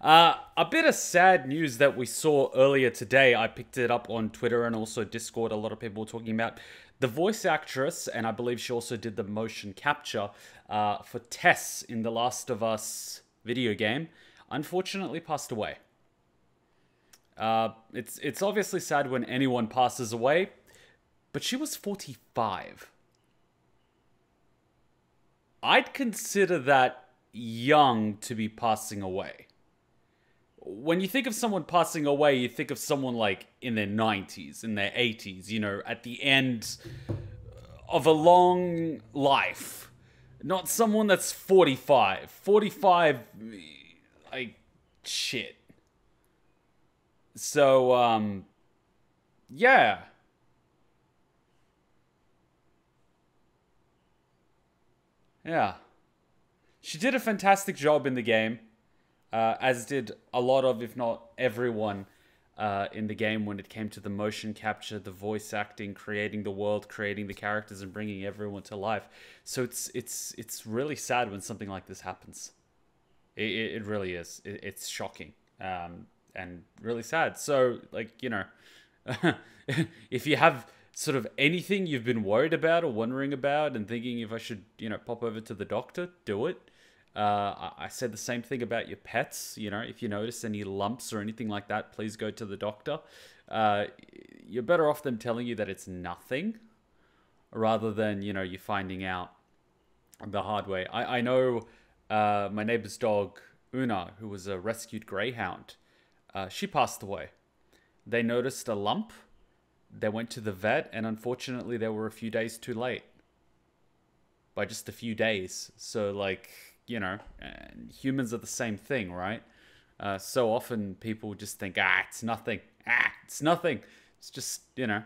A bit of sad news that we saw earlier today. I picked it up on Twitter and also Discord. A lot of people were talking about the voice actress, and I believe she also did the motion capture for Tess in The Last of Us video game, unfortunately passed away. It's obviously sad when anyone passes away, but she was 45. I'd consider that young to be passing away. When you think of someone passing away, you think of someone like in their 90s, in their 80s, you know, at the end of a long life. Not someone that's 45. 45, like, shit. So, yeah. Yeah. She did a fantastic job in the game. As did a lot of, if not everyone, in the game when it came to the motion capture, the voice acting, creating the world, creating the characters, and bringing everyone to life. So it's really sad when something like this happens. It really is. It's shocking and really sad. So, like, you know, if you have sort of anything you've been worried about or wondering about and thinking if I should, you know, pop over to the doctor, do it. I said the same thing about your pets. You know, if you notice any lumps or anything like that, please go to the doctor. You're better off them telling you that it's nothing rather than, you know, you finding out the hard way. I know my neighbor's dog, Una, who was a rescued greyhound, she passed away. They noticed a lump. They went to the vet, and unfortunately, they were a few days too late. By just a few days. So, like, you know, humans are the same thing, right? So often people just think, ah, it's nothing. Ah, it's nothing. It's just, you know.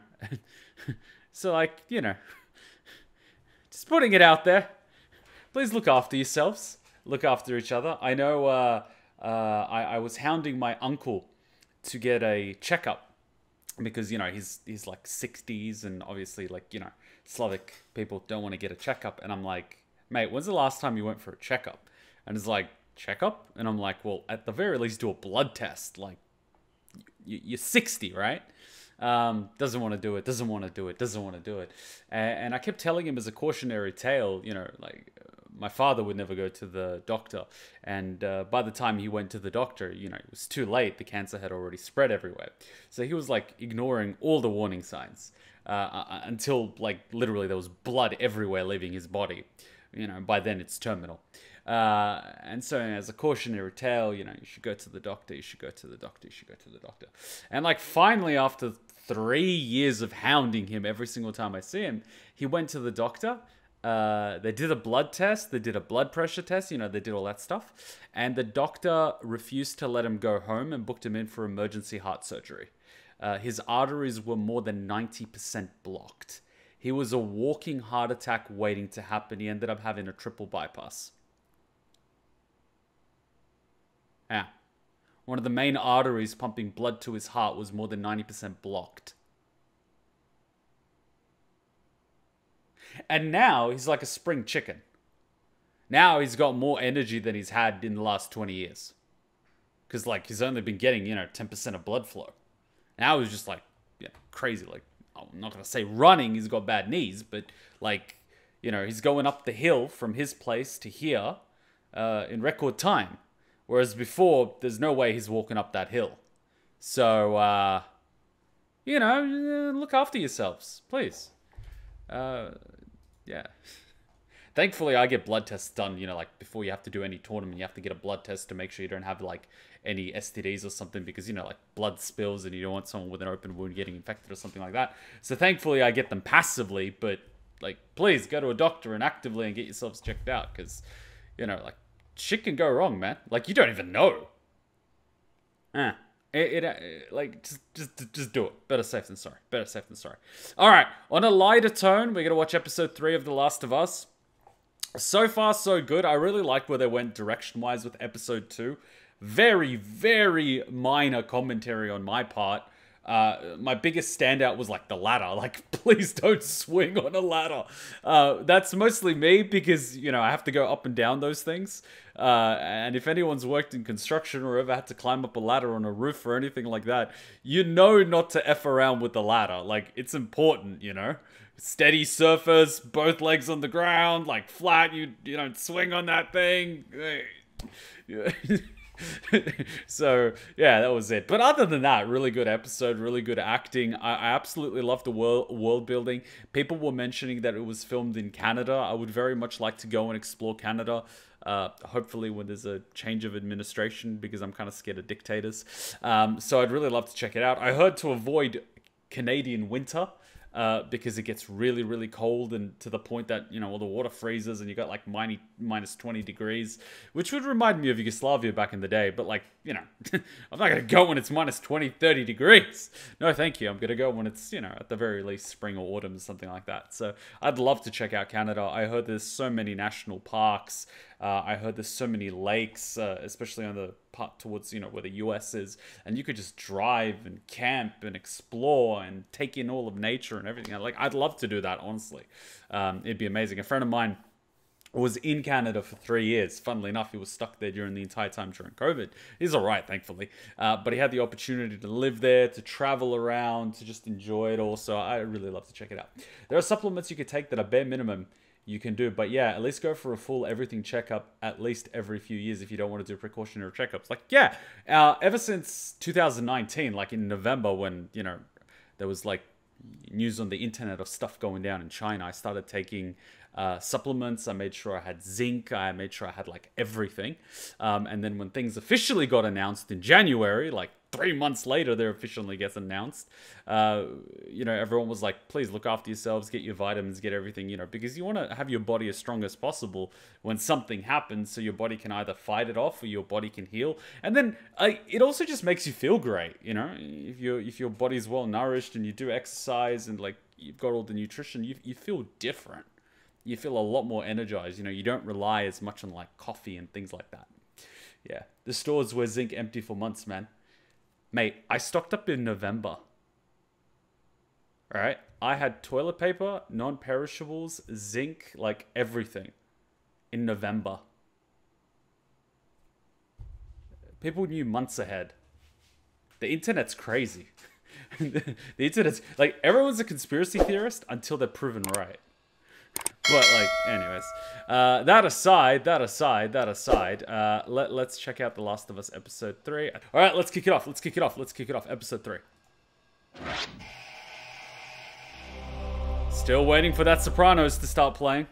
So, like, you know, just putting it out there. Please look after yourselves. Look after each other. I know I was hounding my uncle to get a checkup because, you know, he's like 60s and obviously, like, you know, Slavic people don't want to get a checkup. And I'm like, mate, when's the last time you went for a checkup? And it's like, checkup? And I'm like, well, at the very least, do a blood test. Like, you're 60, right? Doesn't want to do it, doesn't want to do it, doesn't want to do it. And I kept telling him as a cautionary tale, you know, like, my father would never go to the doctor. And by the time he went to the doctor, you know, it was too late. The cancer had already spread everywhere. So he was, like, ignoring all the warning signs until, like, literally there was blood everywhere leaving his body. You know, by then it's terminal. And so as a cautionary tale, you know, you should go to the doctor, you should go to the doctor, you should go to the doctor. And like finally, after 3 years of hounding him every single time I see him, he went to the doctor. They did a blood test. They did a blood pressure test. You know, they did all that stuff. And the doctor refused to let him go home and booked him in for emergency heart surgery. His arteries were more than 90% blocked. He was a walking heart attack waiting to happen. He ended up having a triple bypass. Yeah. One of the main arteries pumping blood to his heart was more than 90% blocked. And now he's like a spring chicken. Now he's got more energy than he's had in the last 20 years. Because, like, he's only been getting, you know, 10% of blood flow. Now he's just like, yeah, crazy, like. I'm not going to say running, he's got bad knees, but, like, you know, he's going up the hill from his place to here in record time. Whereas before, there's no way he's walking up that hill. So, you know, look after yourselves, please. Yeah. Thankfully, I get blood tests done, you know, like, before you have to do any tournament, you have to get a blood test to make sure you don't have, like, any STDs or something because, you know, like, blood spills and you don't want someone with an open wound getting infected or something like that. So, thankfully, I get them passively, but, like, please go to a doctor and actively and get yourselves checked out because, you know, like, shit can go wrong, man. Like, you don't even know. Like, just do it. Better safe than sorry. Better safe than sorry. All right. On a lighter tone, we're going to watch episode 3 of The Last of Us. So far, so good. I really liked where they went direction-wise with episode 2. Very, very minor commentary on my part My biggest standout was like the ladder. Like, please don't swing on a ladder. That's mostly me because, you know, I have to go up and down those things. And if anyone's worked in construction or ever had to climb up a ladder on a roof or anything like that, you know not to F around with the ladder. Like, it's important, you know? Steady surface, both legs on the ground, like flat, you don't swing on that thing. So yeah, that was it. But other than that, really good episode, really good acting. I absolutely love the world building. People were mentioning that it was filmed in Canada. I would very much like to go and explore Canada. Hopefully when there's a change of administration, because I'm kind of scared of dictators. So I'd really love to check it out. I heard to avoid Canadian winter. Because it gets really, really cold, and to the point that, you know, all the water freezes and you got like minus 20 degrees, which would remind me of Yugoslavia back in the day. But like, you know, I'm not going to go when it's minus 20, 30 degrees. No, thank you. I'm going to go when it's, you know, at the very least spring or autumn, something like that. So I'd love to check out Canada. I heard there's so many national parks. I heard there's so many lakes, especially on the part towards, you know, where the US is, and you could just drive and camp and explore and take in all of nature and everything. Like, I'd love to do that, honestly. It'd be amazing. A friend of mine was in Canada for 3 years. Funnily enough, he was stuck there during the entire time during COVID. He's all right, thankfully. But he had the opportunity to live there, to travel around, to just enjoy it all. So I really love to check it out. There are supplements you could take that are bare minimum you can do, but yeah, at least go for a full everything checkup at least every few years if you don't want to do precautionary checkups. Like, yeah, ever since 2019, like in November, when, you know, there was like news on the internet of stuff going down in China, I started taking supplements. I made sure I had zinc. I made sure I had like everything. And then when things officially got announced in January, like 3 months later, they officially gets announced. You know, everyone was like, please look after yourselves, get your vitamins, get everything, you know, because you want to have your body as strong as possible when something happens, so your body can either fight it off or your body can heal. And then it also just makes you feel great, you know, if your body's well nourished and you do exercise and like you've got all the nutrition, you feel different. You feel a lot more energized. You know, you don't rely as much on like coffee and things like that. Yeah. The stores were zinc empty for months, man. Mate, I stocked up in November. All right. I had toilet paper, non-perishables, zinc, like everything in November. People knew months ahead. The internet's crazy. The internet's like, everyone's a conspiracy theorist until they're proven right. But like, anyways, that aside, let's check out The Last of Us episode 3. All right, let's kick it off. Episode 3. Still waiting for that Sopranos to start playing.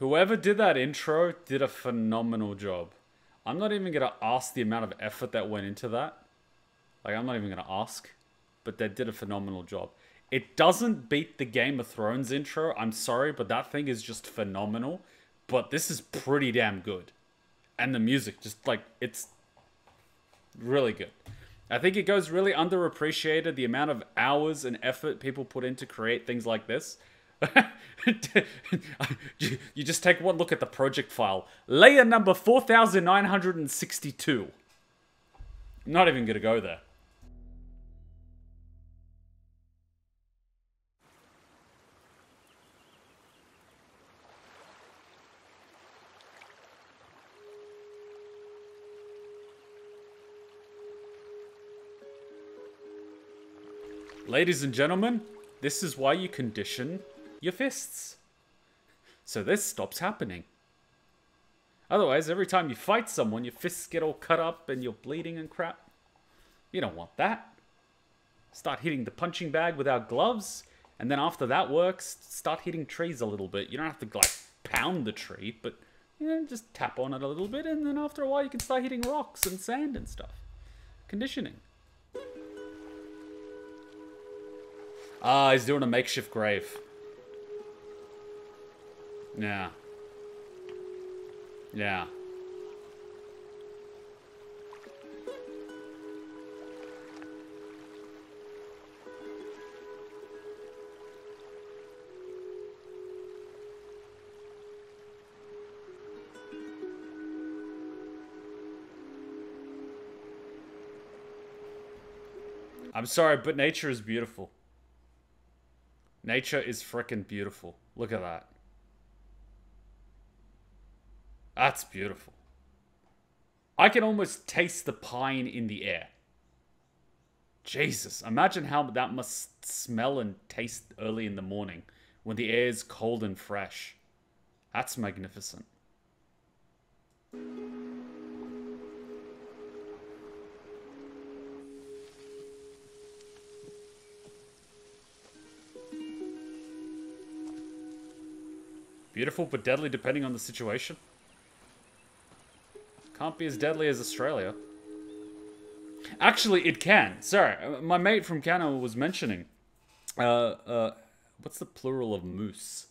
Whoever did that intro did a phenomenal job. I'm not even gonna ask the amount of effort that went into that. Like, I'm not even gonna ask, but they did a phenomenal job. It doesn't beat the Game of Thrones intro. I'm sorry, but that thing is just phenomenal. But this is pretty damn good. And the music, just like, it's really good. I think it goes really underappreciated, the amount of hours and effort people put in to create things like this. You just take one look at the project file. Layer number 4962. I'm not even gonna go there. Ladies and gentlemen, this is why you condition your fists. So this stops happening. Otherwise, every time you fight someone, your fists get all cut up and you're bleeding and crap. You don't want that. Start hitting the punching bag without gloves, and then after that works, start hitting trees a little bit. You don't have to, like, pound the tree, but you know, just tap on it a little bit, and then after a while you can start hitting rocks and sand and stuff. Conditioning. Ah, he's doing a makeshift grave. Yeah. Yeah. I'm sorry, but nature is beautiful. Nature is frickin' beautiful. Look at that. That's beautiful. I can almost taste the pine in the air. Jesus, imagine how that must smell and taste early in the morning when the air is cold and fresh. That's magnificent. Beautiful, but deadly depending on the situation. Can't be as deadly as Australia. Actually, it can. Sorry, my mate from Canada was mentioning... what's the plural of moose?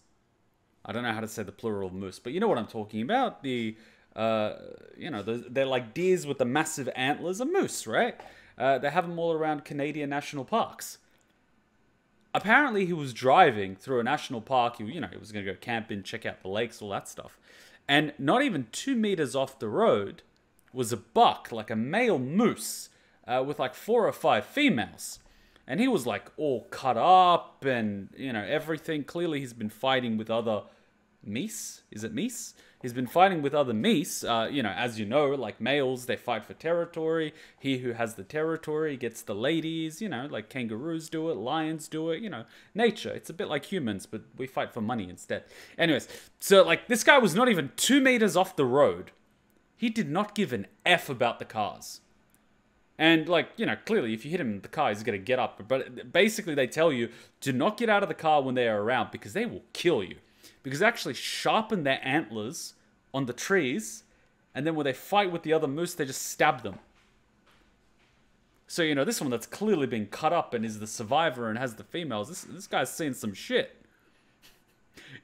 I don't know how to say the plural of moose, but you know what I'm talking about. The, you know, they're like deers with the massive antlers of moose, right? They have them all around Canadian national parks. Apparently, he was driving through a national park. You know, he was going to go camping, check out the lakes, all that stuff. And not even 2 meters off the road was a buck, like a male moose, with like 4 or 5 females. And he was like all cut up and, you know, everything. Clearly, he's been fighting with other meese. Is it meese? He's been fighting with other meese. You know, as you know, like males, they fight for territory. He who has the territory gets the ladies, you know, like kangaroos do it, lions do it, you know, nature. It's a bit like humans, but we fight for money instead. Anyways, so like this guy was not even 2 meters off the road. He did not give an F about the cars. And like, you know, clearly if you hit him in the car, he's going to get up. But basically they tell you, do not get out of the car when they are around because they will kill you. Because they actually sharpen their antlers on the trees, and then when they fight with the other moose, they just stab them. So, you know, this one that's clearly been cut up and is the survivor and has the females, this guy's seen some shit.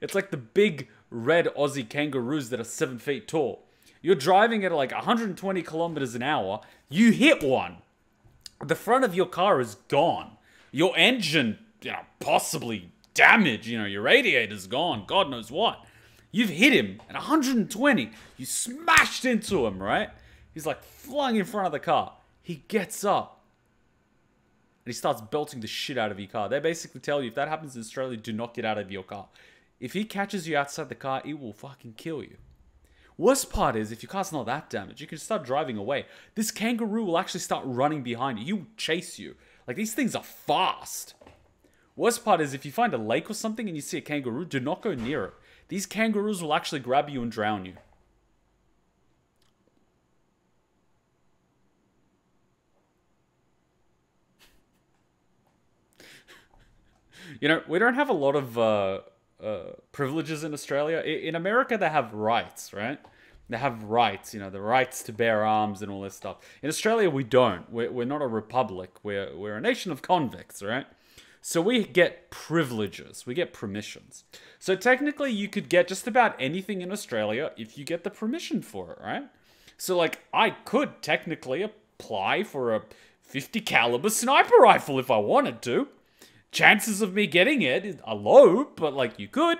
It's like the big red Aussie kangaroos that are 7 feet tall. You're driving at like 120 kilometers an hour, you hit one. The front of your car is gone. Your engine, you know, possibly... damage, you know, your radiator's gone, God knows what. You've hit him at 120. You smashed into him, right? He's like flung in front of the car. He gets up. And he starts belting the shit out of your car. They basically tell you, if that happens in Australia, do not get out of your car. If he catches you outside the car, it will fucking kill you. Worst part is, if your car's not that damaged, you can start driving away. This kangaroo will actually start running behind you. He will chase you. Like, these things are fast. Worst part is if you find a lake or something and you see a kangaroo, do not go near it. These kangaroos will actually grab you and drown you. You know, we don't have a lot of privileges in Australia. In America, they have rights, right? They have rights, you know, the rights to bear arms and all this stuff. In Australia, we don't. We're not a republic. We're a nation of convicts, right? So we get privileges, we get permissions. So technically you could get just about anything in Australia if you get the permission for it, right? So like I could technically apply for a 50 caliber sniper rifle if I wanted to. Chances of me getting it are low, but like you could.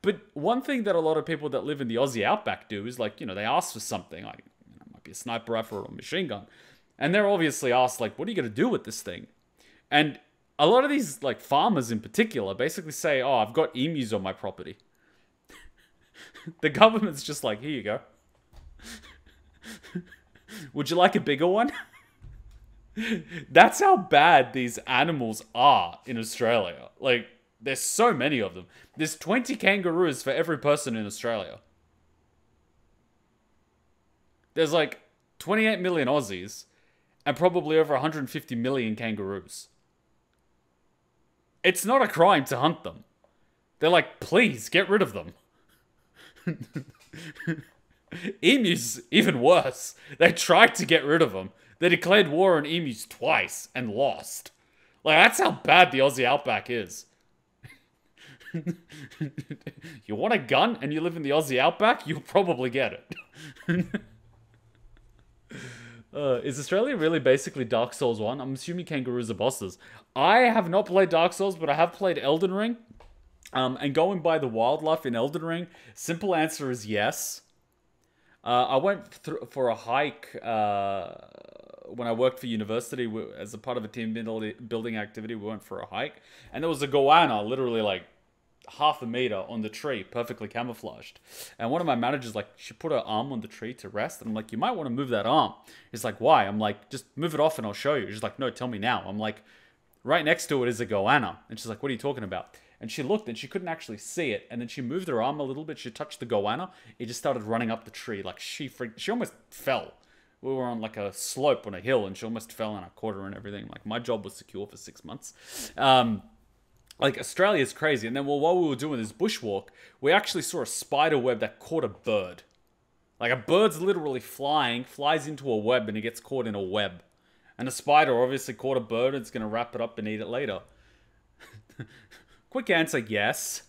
But one thing that a lot of people that live in the Aussie outback do is like, you know, they ask for something like, you know, it might be a sniper rifle or a machine gun. And they're obviously asked like, what are you gonna do with this thing? And a lot of these, like, farmers in particular basically say, oh, I've got emus on my property. The government's just like, here you go. Would you like a bigger one? That's how bad these animals are in Australia. Like, there's so many of them. There's 20 kangaroos for every person in Australia. There's like 28 million Aussies and probably over 150 million kangaroos. It's not a crime to hunt them. They're like, please, get rid of them. Emus, even worse. They tried to get rid of them. They declared war on emus twice and lost. Like, that's how bad the Aussie outback is. You want a gun and you live in the Aussie outback? You'll probably get it. Is Australia really basically Dark Souls 1? I'm assuming kangaroos are bosses. I have not played Dark Souls, but I have played Elden Ring. And going by the wildlife in Elden Ring, simple answer is yes. I went for a hike when I worked for university. As a part of a team building activity, we went for a hike. And there was a goanna, literally like half a meter on the tree, perfectly camouflaged. And one of my managers, like, she put her arm on the tree to rest. And I'm like, you might want to move that arm. He's like, why? I'm like, just move it off and I'll show you. She's like, no, tell me now. I'm like, right next to it is a goanna. And she's like, what are you talking about? And she looked and she couldn't actually see it. And then she moved her arm a little bit. She touched the goanna. It just started running up the tree. Like, she freaked. She almost fell. We were on like a slope on a hill and she almost fell on a quarter and everything. Like, my job was secure for 6 months. Like, Australia's crazy. And then, well, while we were doing this bushwalk, we actually saw a spider web that caught a bird. Like, a bird's literally flies into a web and it gets caught in a web. And a spider obviously caught a bird and it's going to wrap it up and eat it later. Quick answer, yes.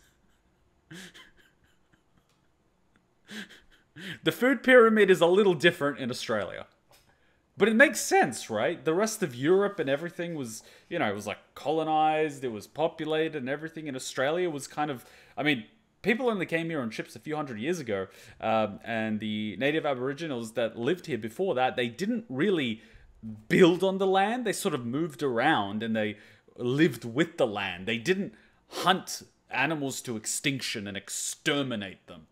The food pyramid is a little different in Australia. But it makes sense, right? The rest of Europe and everything was, you know, it was like colonized, it was populated and everything. And Australia was kind of, I mean, people only came here on ships a few hundred years ago. And the native Aboriginals that lived here before that, they didn't really build on the land. They sort of moved around and they lived with the land. They didn't hunt animals to extinction and exterminate them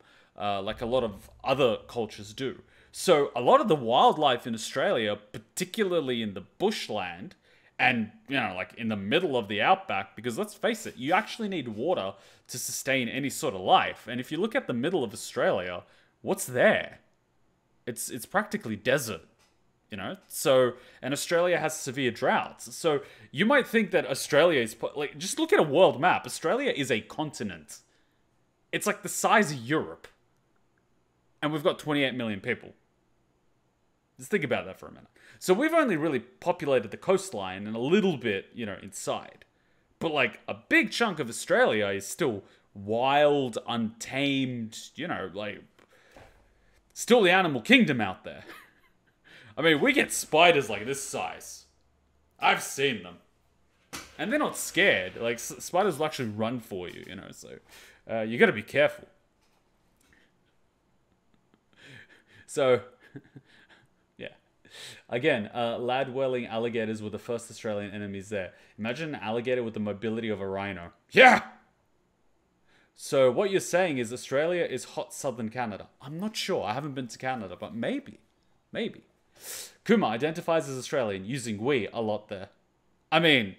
like a lot of other cultures do. So a lot of the wildlife in Australia, particularly in the bushland and, you know, like in the middle of the outback, because let's face it, you actually need water to sustain any sort of life. And if you look at the middle of Australia, what's there? It's practically desert. You know, so, and Australia has severe droughts. So you might think that Australia is, like, just look at a world map. Australia is a continent. It's like the size of Europe. And we've got 28 million people. Just think about that for a minute. So we've only really populated the coastline and a little bit, you know, inside. But like a big chunk of Australia is still wild, untamed, you know, like, still the animal kingdom out there. I mean, we get spiders like this size. I've seen them. And they're not scared. Like, spiders will actually run for you, you know, so you gotta be careful. So, yeah. Again, lad-dwelling alligators were the first Australian enemies there. Imagine an alligator with the mobility of a rhino. Yeah! So, what you're saying is Australia is hot southern Canada. I'm not sure. I haven't been to Canada, but maybe. Maybe. Kuma identifies as Australian, using we a lot there. I mean,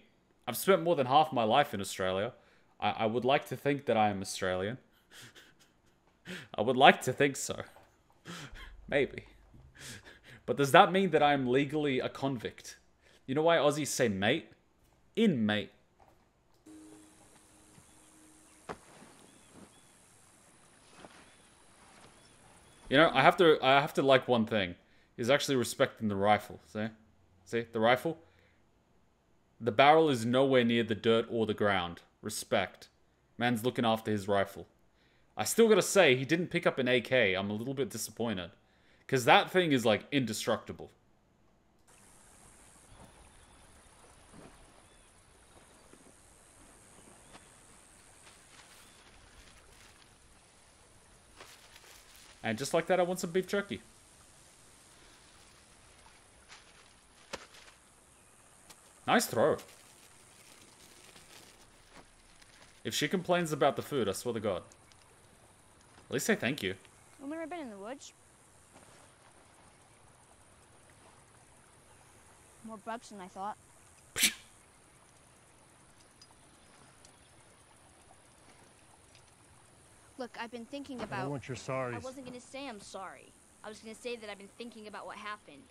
I've spent more than half my life in Australia. I would like to think that I am Australian. I would like to think so. Maybe. But does that mean that I'm legally a convict? You know why Aussies say mate? Inmate. You know, I have to like one thing. Is actually respecting the rifle. See? See? The rifle? The barrel is nowhere near the dirt or the ground. Respect. Man's looking after his rifle. I still gotta say, he didn't pick up an AK. I'm a little bit disappointed. Because that thing is, like, indestructible. And just like that, I want some beef jerky. Nice throw. If she complains about the food, I swear to God. At least say thank you. When we've been in the woods, More bucks than I thought. Look, I've been thinking about... I want your sorries. I wasn't going to say I'm sorry. I was going to say that I've been thinking about what happened.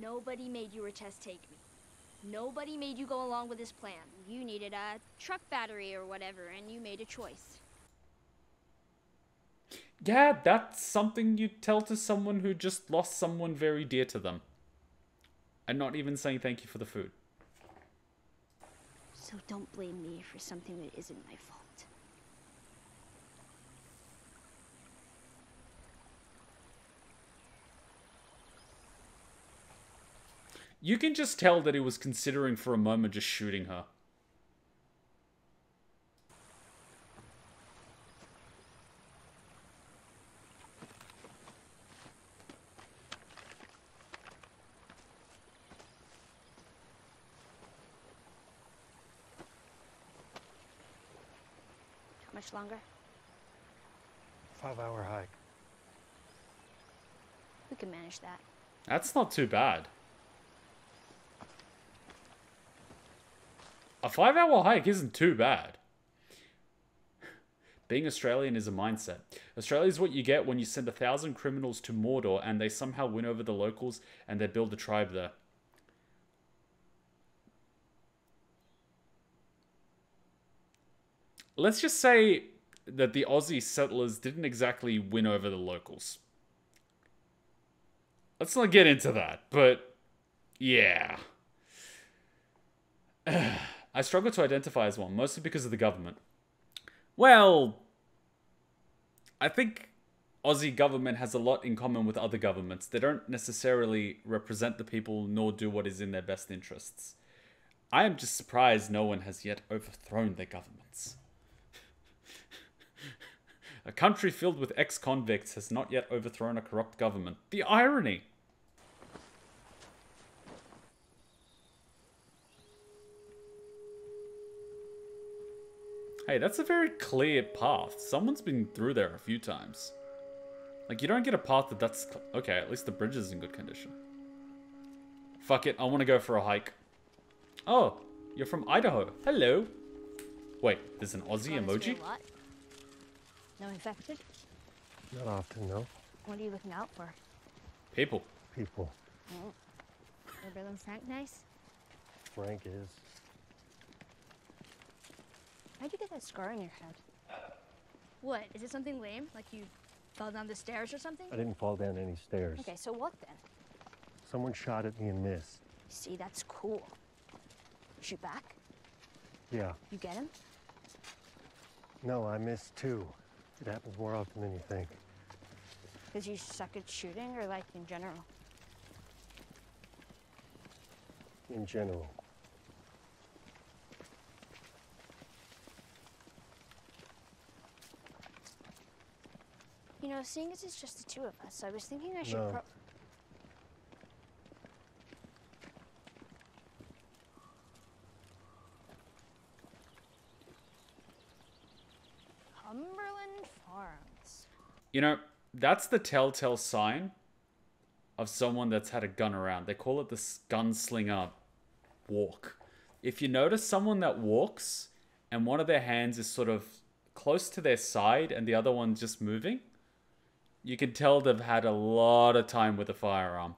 Nobody made you or Tess take me. Nobody made you go along with this plan. You needed a truck battery or whatever, and you made a choice. Yeah, that's something you'd tell to someone who just lost someone very dear to them. And not even saying thank you for the food. So don't blame me for something that isn't my fault. You can just tell that he was considering for a moment just shooting her. How much longer? 5-hour hike. We can manage that. That's not too bad. A 5-hour hike isn't too bad. Being Australian is a mindset. Australia is what you get when you send 1,000 criminals to Mordor and they somehow win over the locals and they build a tribe there. Let's just say that the Aussie settlers didn't exactly win over the locals. Let's not get into that, but yeah. I struggle to identify as one, mostly because of the government. Well, I think Aussie government has a lot in common with other governments. They don't necessarily represent the people nor do what is in their best interests. I am just surprised no one has yet overthrown their governments. A country filled with ex-convicts has not yet overthrown a corrupt government. The irony! Hey, that's a very clear path. Someone's been through there a few times. Like, you don't get a path that's... Okay, at least the bridge is in good condition. Fuck it, I want to go for a hike. Oh, you're from Idaho. Hello. Wait, there's an Aussie emoji? No infected? Not often, no. What are you looking out for? People. People. Oh. Are Bill and Frank nice? Frank is. How'd you get that scar on your head? What? Is it something lame? Like you fell down the stairs or something? I didn't fall down any stairs. Okay, so what then? Someone shot at me and missed. See, that's cool. Shoot back? Yeah. You get him? No, I missed too. It happens more often than you think. Because you suck at shooting or like in general? In general. You know, seeing as it's just the two of us, I was thinking I should Cumberland Farms. You know, that's the telltale sign of someone that's had a gun around. They call it the gunslinger walk. If you notice someone that walks and one of their hands is sort of close to their side and the other one's just moving... You can tell they've had a lot of time with a firearm.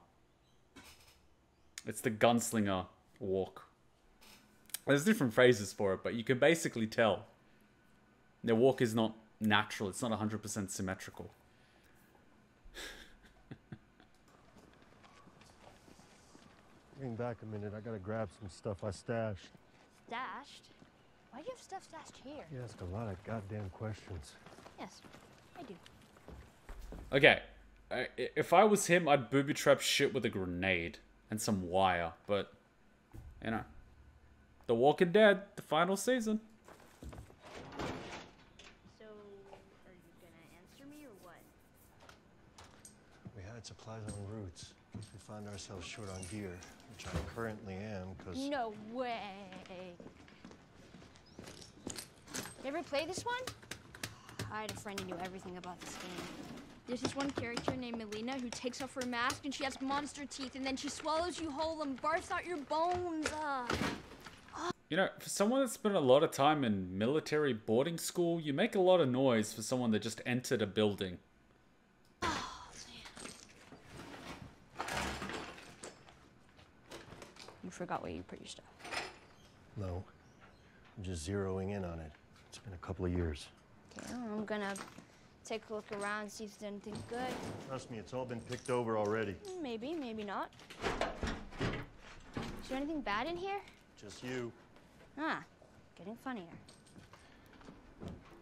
It's the gunslinger walk. There's different phrases for it, but you can basically tell. Their walk is not natural. It's not 100% symmetrical. Bring back a minute. I gotta grab some stuff I stashed. Stashed? Why do you have stuff stashed here? You ask a lot of goddamn questions. Yes, I do. Okay, if I was him, I'd booby trap shit with a grenade and some wire, but, you know, The Walking Dead, the final season. So, are you gonna answer me or what? We had supplies on routes. We found ourselves short on gear, which I currently am, because... No way! You ever play this one? I had a friend who knew everything about this game. There's this one character named Melina who takes off her mask and she has monster teeth and then she swallows you whole and barfs out your bones. You know, for someone that spent a lot of time in military boarding school, you make a lot of noise for someone that just entered a building. Oh, man. You forgot where you put your stuff. No. I'm just zeroing in on it. It's been a couple of years. Okay, I'm gonna take a look around, see if there's anything good. Trust me, it's all been picked over already. Maybe, maybe not. Is there anything bad in here? Just you. Ah, getting funnier.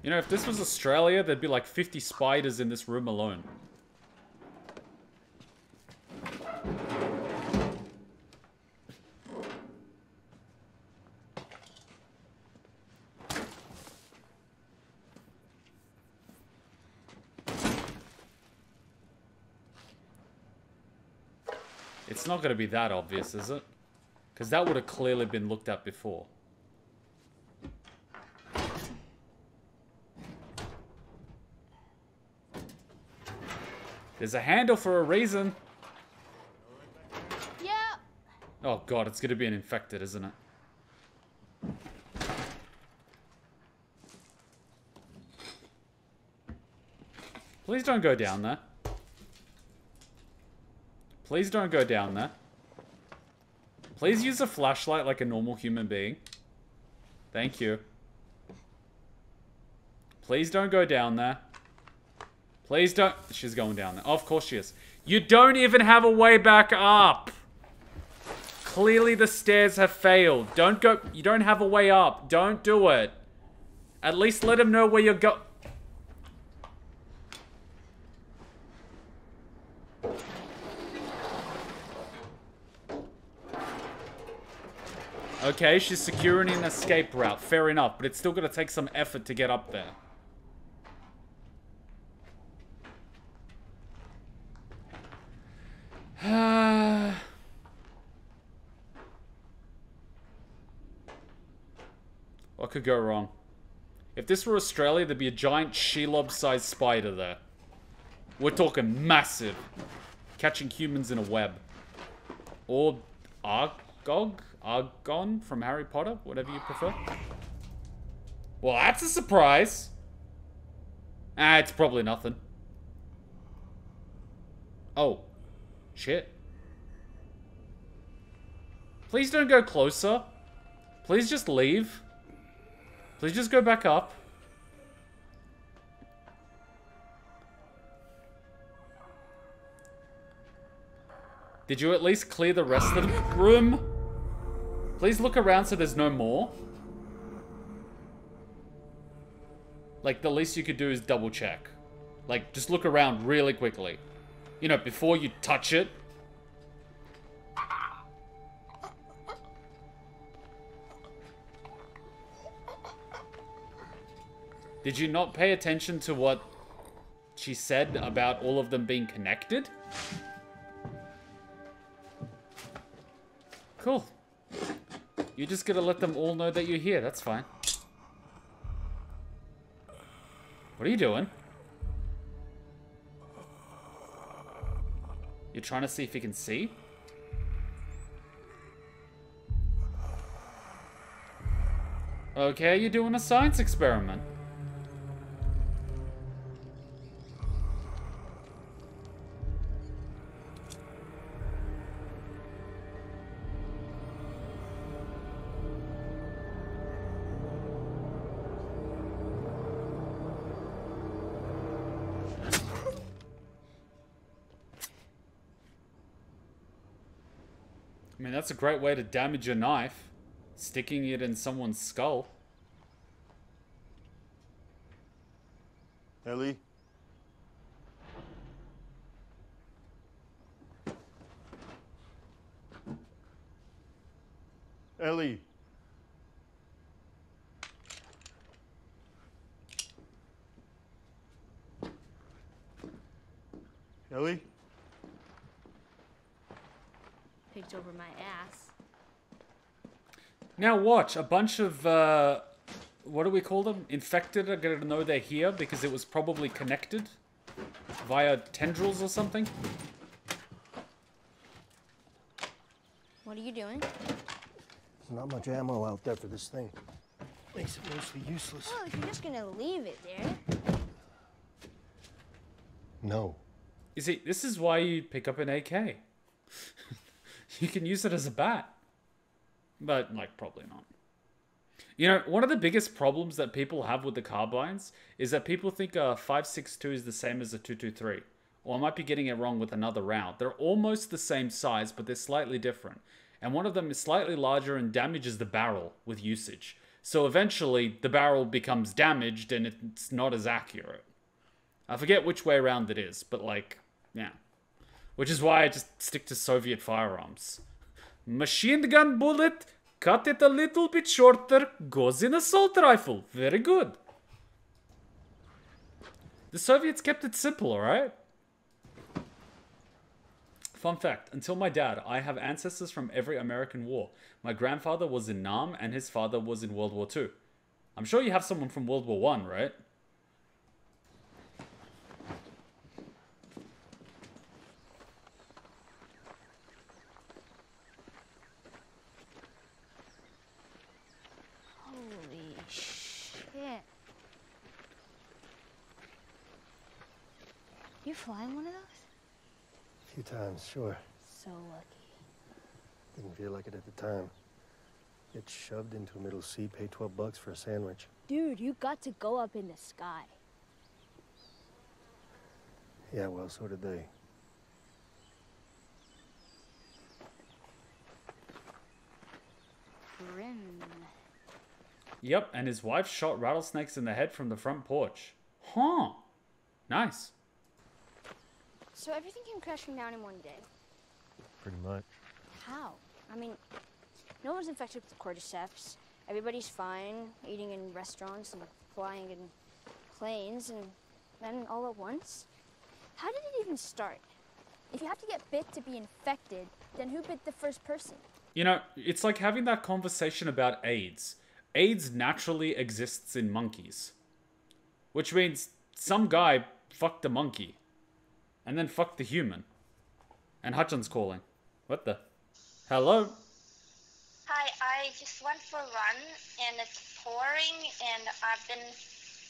You know, if this was Australia, there'd be like 50 spiders in this room alone. It's not going to be that obvious, is it? Because that would have clearly been looked at before. There's a handle for a reason. Yeah. Oh god, it's going to be an infected, isn't it? Please don't go down there. Please don't go down there. Please use a flashlight like a normal human being. Thank you. Please don't go down there. Please don't... She's going down there. Oh, of course she is. You don't even have a way back up. Clearly the stairs have failed. Don't go... You don't have a way up. Don't do it. At least let him know where you're going. Okay, she's securing an escape route. Fair enough, but it's still going to take some effort to get up there. What could go wrong? If this were Australia, there'd be a giant shelob-sized spider there. We're talking massive. Catching humans in a web. Or Argog? Argon from Harry Potter, whatever you prefer. Well, that's a surprise. Ah, it's probably nothing. Oh, shit. Please don't go closer. Please just leave. Please just go back up. Did you at least clear the rest of the room? Please look around so there's no more. Like, the least you could do is double check. Like, just look around really quickly. You know, before you touch it. Did you not pay attention to what she said about all of them being connected? Cool. You're just gonna let them all know that you're here. That's fine. What are you doing? You're trying to see if you can see? Okay, you're doing a science experiment. I mean, that's a great way to damage a knife. Sticking it in someone's skull. Ellie? Ellie? Ellie? Picked over my ass. Now watch, a bunch of, what do we call them? Infected are gonna know they're here because it was probably connected. via tendrils or something. What are you doing? There's not much ammo out there for this thing. Makes it mostly useless. Well, if you're just gonna leave it there. No. You see, this is why you pick up an AK. You can use it as a bat. But, like, probably not. You know, one of the biggest problems that people have with the carbines is that people think a 5.62 is the same as a 2.23. Or I might be getting it wrong with another round. They're almost the same size, but they're slightly different. And one of them is slightly larger and damages the barrel with usage. So eventually, the barrel becomes damaged and it's not as accurate. I forget which way around it is, but like, yeah. Which is why I just stick to Soviet firearms. Machine gun bullet, cut it a little bit shorter, goes in assault rifle. Very good. The Soviets kept it simple, alright? Fun fact, until my dad, I have ancestors from every American war. My grandfather was in Nam and his father was in World War II. I'm sure you have someone from World War I, right? You flying one of those? A few times, sure. So lucky. Didn't feel like it at the time. Get shoved into a middle seat, paid $12 for a sandwich. Dude, you got to go up in the sky. Yeah, well, so did they. Grim. Yep, and his wife shot rattlesnakes in the head from the front porch. Huh. Nice. So everything came crashing down in one day? Pretty much. How? I mean, no one's infected with cordyceps. Everybody's fine, eating in restaurants and flying in planes, and then all at once? How did it even start? If you have to get bit to be infected, then who bit the first person? You know, it's like having that conversation about AIDS. AIDS naturally exists in monkeys. Which means some guy fucked a monkey. And then fuck the human. And Hutchins calling. What the? Hello? Hi, I just went for a run and it's pouring and I've been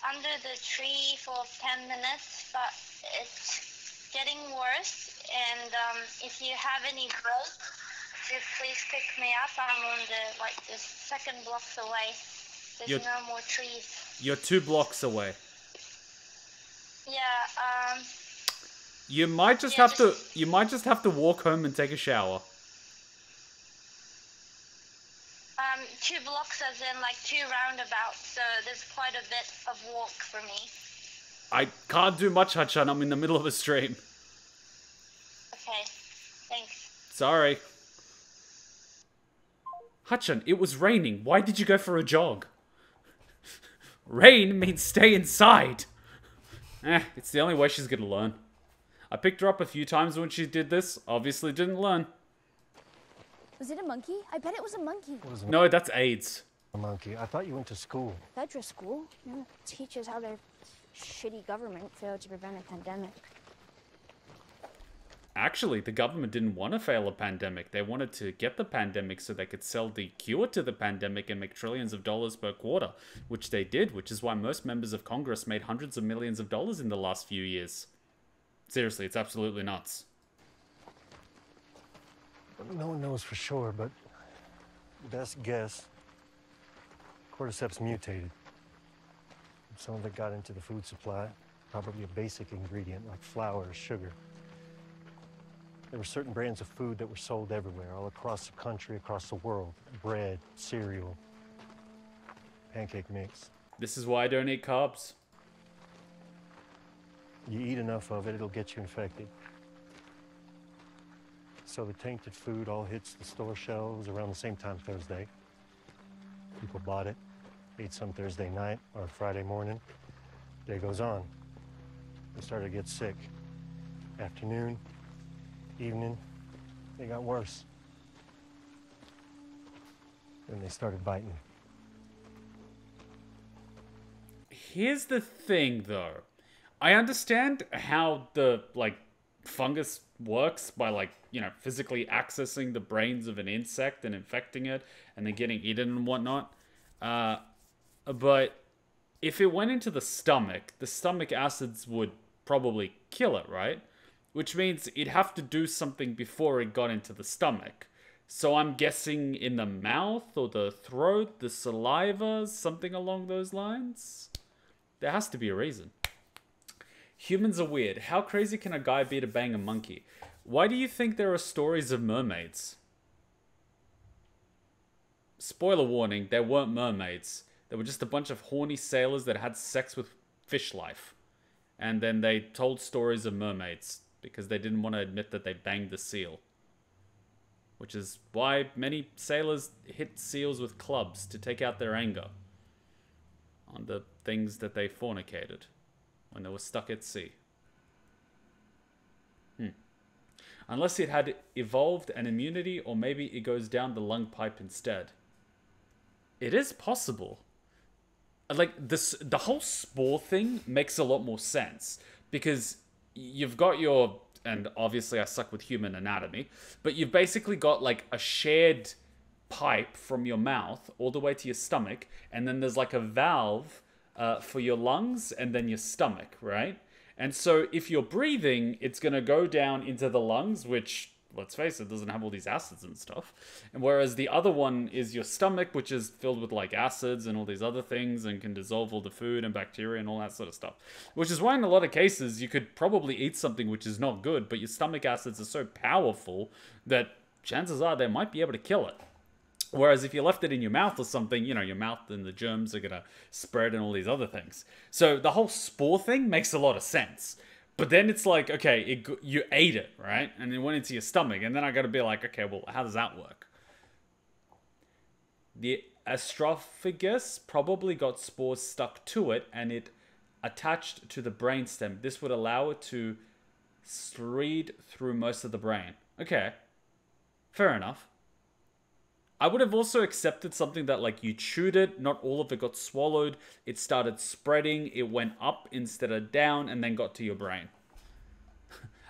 under the tree for 10 minutes, but it's getting worse. And if you have any rope, just please pick me up. I'm on the, like, the second blocks away. There's no more trees. You're 2 blocks away. Yeah, You might just have to walk home and take a shower. 2 blocks as in like 2 roundabouts, so there's quite a bit of walk for me. I can't do much, Hutchin. I'm in the middle of a stream. Okay, thanks. Sorry. Hutchin, it was raining. Why did you go for a jog? Rain means stay inside. It's the only way she's gonna learn. I picked her up a few times when she did this. Obviously didn't learn. Was it a monkey? I bet it was a monkey. No, that's AIDS. A monkey. I thought you went to school. Federal school? You know, teaches how their shitty government failed to prevent a pandemic. Actually, the government didn't want to fail a pandemic. They wanted to get the pandemic so they could sell the cure to the pandemic and make trillions of dollars per quarter, which they did, which is why most members of Congress made hundreds of millions of dollars in the last few years. Seriously, it's absolutely nuts. No one knows for sure, but best guess, cordyceps mutated. Some of it got into the food supply, probably a basic ingredient like flour or sugar. There were certain brands of food that were sold everywhere, all across the country, across the world. Bread, cereal, pancake mix. This is why I don't eat carbs. You eat enough of it, it'll get you infected. So the tainted food all hits the store shelves around the same time Thursday. People bought it, ate some Thursday night or Friday morning. Day goes on. They started to get sick. Afternoon, evening, they got worse. Then they started biting. Here's the thing, though. I understand how the, like, fungus works by, like, you know, physically accessing the brains of an insect and infecting it and then getting eaten and whatnot. But if it went into the stomach acids would probably kill it, right? Which means it'd have to do something before it got into the stomach. So I'm guessing in the mouth or the throat, the saliva, something along those lines. There has to be a reason. Humans are weird. How crazy can a guy be to bang a monkey? Why do you think there are stories of mermaids? Spoiler warning, there weren't mermaids. There were just a bunch of horny sailors that had sex with fish life. And then they told stories of mermaids because they didn't want to admit that they banged the seal. Which is why many sailors hit seals with clubs to take out their anger on the things that they fornicated when they were stuck at sea. Unless it had evolved an immunity, or maybe it goes down the lung pipe instead. It is possible. Like, this, the whole spore thing makes a lot more sense. Because you've got your... and obviously I suck with human anatomy. But you've basically got, like, a shared pipe from your mouth all the way to your stomach. And then there's, like, a valve for your lungs and then your stomach, right? And so if you're breathing, it's going to go down into the lungs, which... let's face it, doesn't have all these acids and stuff. And whereas the other one is your stomach, which is filled with like acids and all these other things and can dissolve all the food and bacteria and all that sort of stuff. Which is why in a lot of cases, you could probably eat something which is not good, but your stomach acids are so powerful that chances are they might be able to kill it. Whereas if you left it in your mouth or something, you know, your mouth and the germs are going to spread and all these other things. So the whole spore thing makes a lot of sense. But then it's like, okay, you ate it, right? And it went into your stomach. And then I got to be like, okay, well, how does that work? The esophagus probably got spores stuck to it and it attached to the brainstem. This would allow it to thread through most of the brain. Okay, fair enough. I would have also accepted something that, like, you chewed it, not all of it got swallowed, it started spreading, it went up instead of down, and then got to your brain.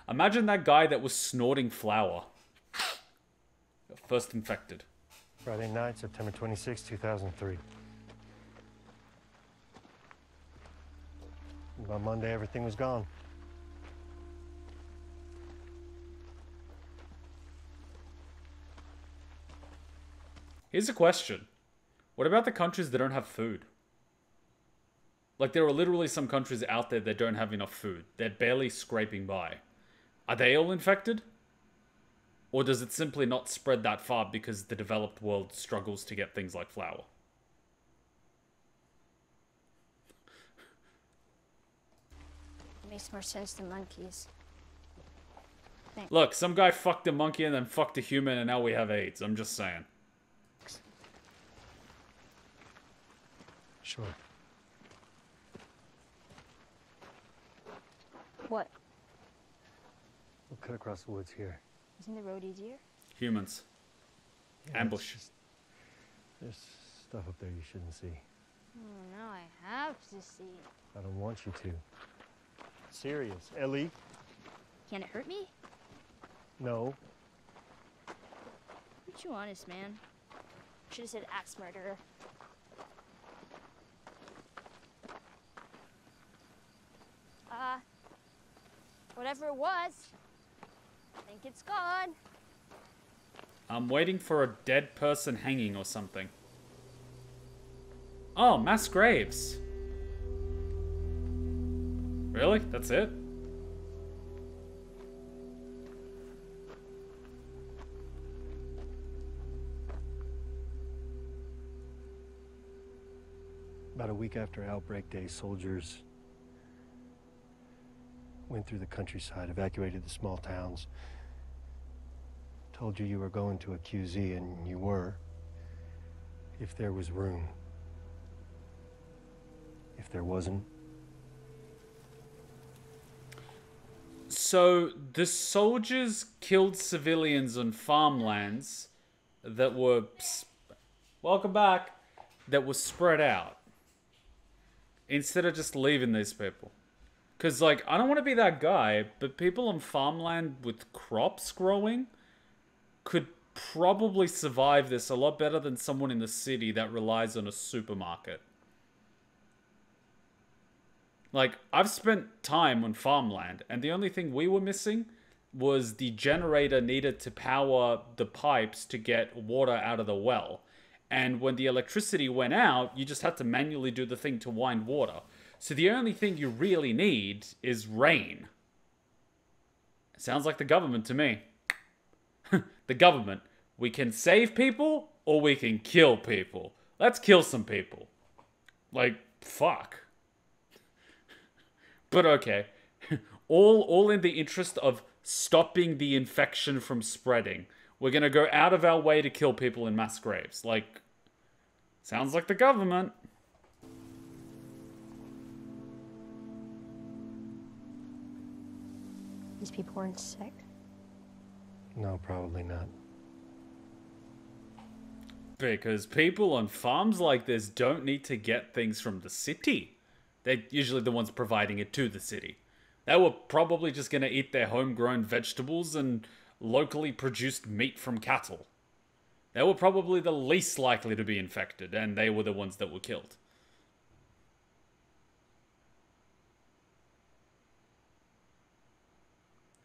Imagine that guy that was snorting flour. First infected. Friday night, September 26, 2003. By Monday, everything was gone. Here's a question. What about the countries that don't have food? Like, there are literally some countries out there that don't have enough food. They're barely scraping by. Are they all infected? Or does it simply not spread that far because the developed world struggles to get things like flour? It makes more sense than monkeys. Thanks. Look, some guy fucked a monkey and then fucked a human and now we have AIDS. I'm just saying. Sure. What? We'll cut across the woods here. Isn't the road easier? Humans. Yeah, ambush. There's stuff up there you shouldn't see. Oh, no, I have to see. I don't want you to. Serious. Ellie? Can it hurt me? No. Aren't you honest, man? Should have said axe murderer. Whatever it was, I think it's gone. I'm waiting for a dead person hanging or something. Oh, mass graves. Really? That's it? About a week after outbreak day, soldiers went through the countryside, evacuated the small towns. Told you were going to a QZ, and you were. If there was room. If there wasn't. So, the soldiers killed civilians on farmlands that were... welcome back. That were spread out. Instead of just leaving these people. Because, like, I don't want to be that guy, but people on farmland with crops growing could probably survive this a lot better than someone in the city that relies on a supermarket. Like, I've spent time on farmland, and the only thing we were missing was the generator needed to power the pipes to get water out of the well. And when the electricity went out, you just had to manually do the thing to wind water. So the only thing you really need is rain. Sounds like the government to me. The government. We can save people, or we can kill people. Let's kill some people. Like, fuck. But okay. All in the interest of stopping the infection from spreading. We're gonna go out of our way to kill people in mass graves. Like, sounds like the government. These people weren't sick? No, probably not. Because people on farms like this don't need to get things from the city. They're usually the ones providing it to the city. They were probably just going to eat their homegrown vegetables and locally produced meat from cattle. They were probably the least likely to be infected, and they were the ones that were killed.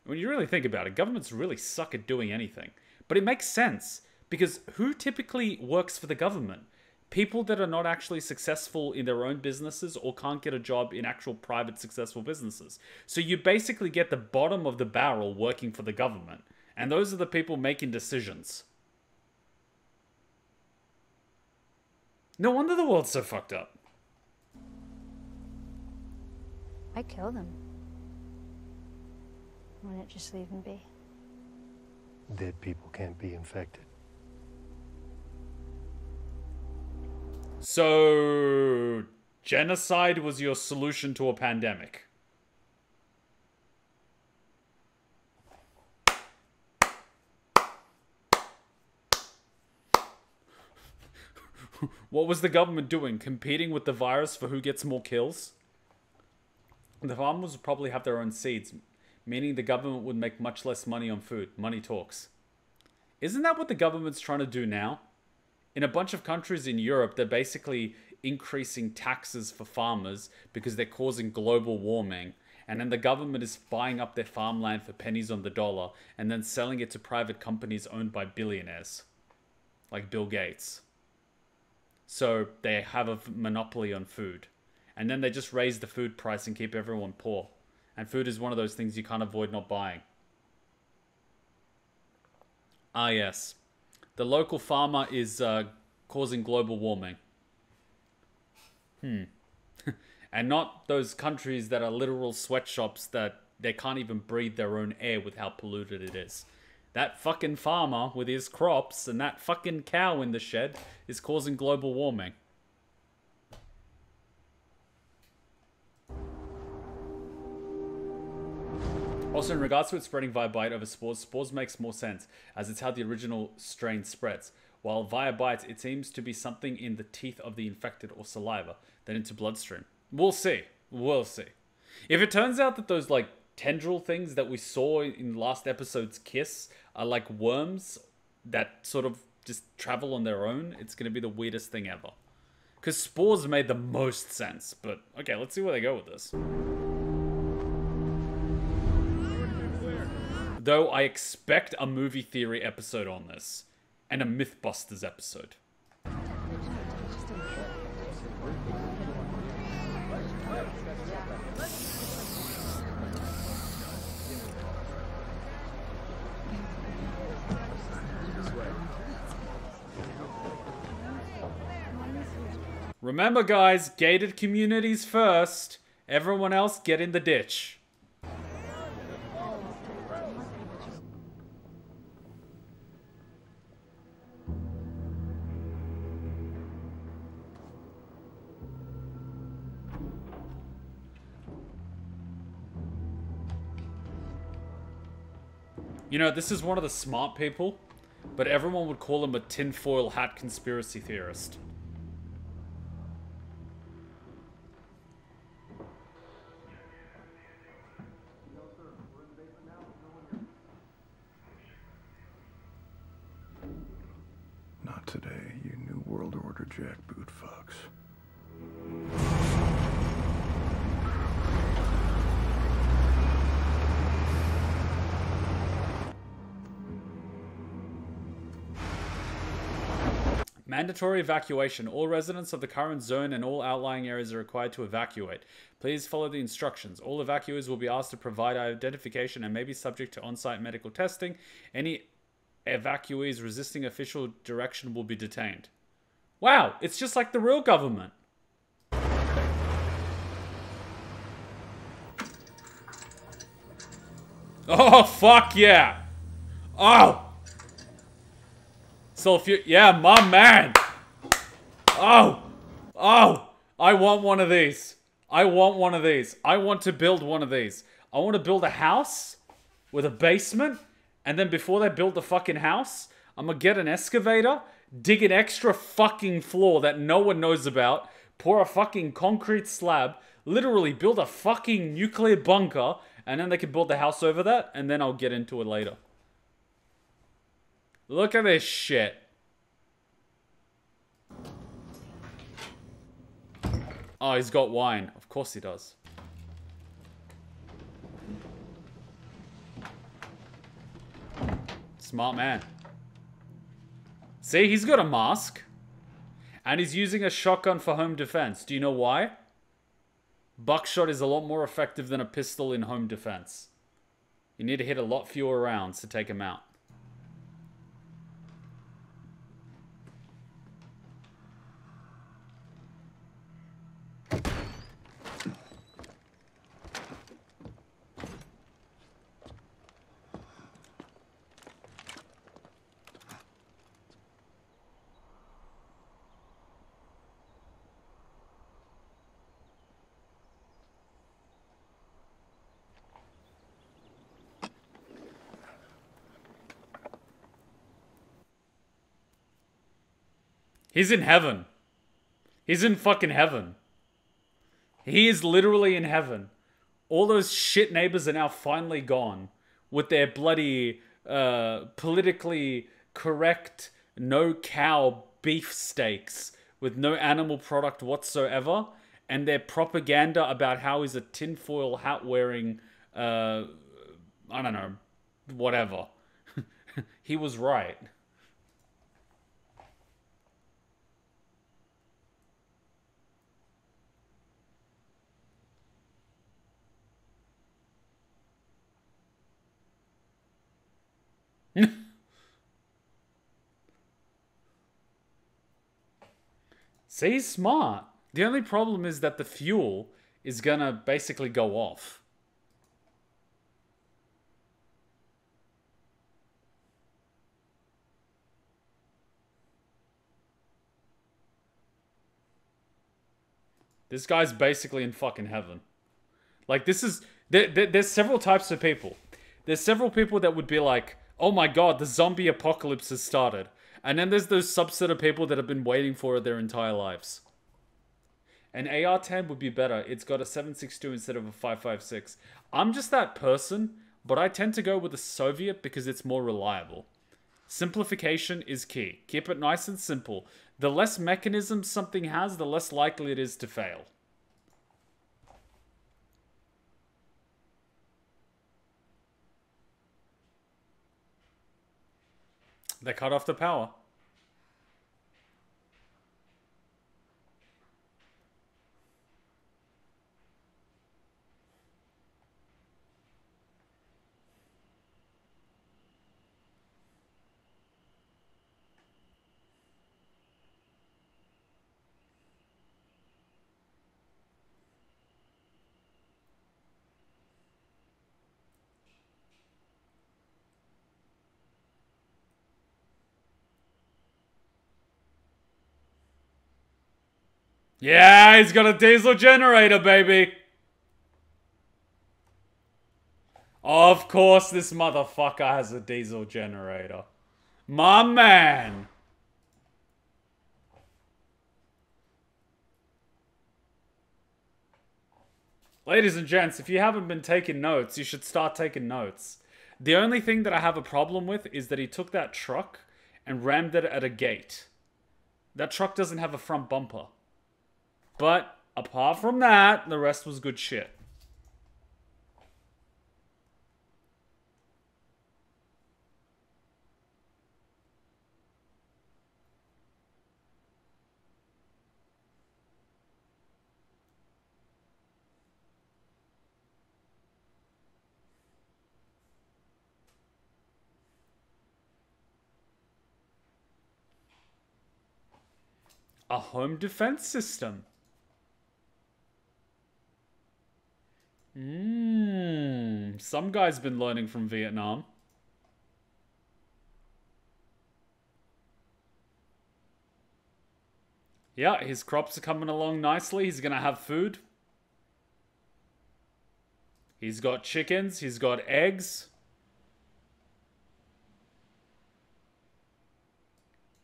When you really think about it, governments really suck at doing anything. But it makes sense, because who typically works for the government? People that are not actually successful in their own businesses or can't get a job in actual private successful businesses. So you basically get the bottom of the barrel working for the government. And those are the people making decisions. No wonder the world's so fucked up. I kill them. Why not just leave them be? Dead people can't be infected. So, genocide was your solution to a pandemic. What was the government doing? Competing with the virus for who gets more kills? The farmers would probably have their own seeds, meaning the government would make much less money on food. Money talks. Isn't that what the government's trying to do now? In a bunch of countries in Europe, they're basically increasing taxes for farmers because they're causing global warming. And then the government is buying up their farmland for pennies on the dollar and then selling it to private companies owned by billionaires. Like Bill Gates. So they have a monopoly on food. And then they just raise the food price and keep everyone poor. And food is one of those things you can't avoid not buying. Ah, yes. The local farmer is causing global warming. And not those countries that are literal sweatshops that they can't even breathe their own air with how polluted it is. That fucking farmer with his crops and that fucking cow in the shed is causing global warming. Also, in regards to it spreading via bite over spores, spores makes more sense, as it's how the original strain spreads. While via bites, it seems to be something in the teeth of the infected or saliva, then into bloodstream. We'll see. We'll see. If it turns out that those, like, tendril things that we saw in last episode's Kiss are, like, worms that sort of just travel on their own, it's going to be the weirdest thing ever. Because spores made the most sense. But, okay, let's see where they go with this. Though I expect a movie theory episode on this, and a Mythbusters episode. Remember guys, gated communities first, everyone else get in the ditch. You know, this is one of the smart people, but everyone would call him a tinfoil hat conspiracy theorist. Not today, you New World Order jackboot fucks. Mandatory evacuation. All residents of the current zone and all outlying areas are required to evacuate. Please follow the instructions. All evacuees will be asked to provide identification and may be subject to on-site medical testing. Any evacuees resisting official direction will be detained. Wow, it's just like the real government. Oh, fuck yeah. Oh! So if you, yeah, my man. Oh, oh, I want one of these. I want one of these. I want to build one of these. I want to build a house with a basement. And then before they build the fucking house, I'm going to get an excavator, dig an extra fucking floor that no one knows about, pour a fucking concrete slab, literally build a fucking nuclear bunker, and then they can build the house over that. And then I'll get into it later. Look at this shit. Oh, he's got wine. Of course he does. Smart man. See, he's got a mask. And he's using a shotgun for home defense. Do you know why? Buckshot is a lot more effective than a pistol in home defense. You need to hit a lot fewer rounds to take him out. He's in heaven. He's in fucking heaven. He is literally in heaven. All those shit neighbors are now finally gone with their bloody, politically correct, no cow beef steaks with no animal product whatsoever. And their propaganda about how he's a tinfoil hat wearing, I don't know, whatever. He was right. See, he's smart. The only problem is that the fuel is gonna basically go off. This guy's basically in fucking heaven. Like, this is... There's several types of people. There's several people that would be like, oh my god, the zombie apocalypse has started. And then there's those subset of people that have been waiting for it their entire lives. An AR-10 would be better. It's got a 7.62 instead of a 5.56. I'm just that person, but I tend to go with a Soviet because it's more reliable. Simplification is key. Keep it nice and simple. The less mechanisms something has, the less likely it is to fail. They cut off the power. Yeah, he's got a diesel generator, baby. Of course this motherfucker has a diesel generator. My man. Ladies and gents, if you haven't been taking notes, you should start taking notes. The only thing that I have a problem with is that he took that truck and rammed it at a gate. That truck doesn't have a front bumper. But apart from that, the rest was good shit. A home defense system. Some guy's been learning from Vietnam. Yeah, his crops are coming along nicely. He's gonna have food. He's got chickens. He's got eggs.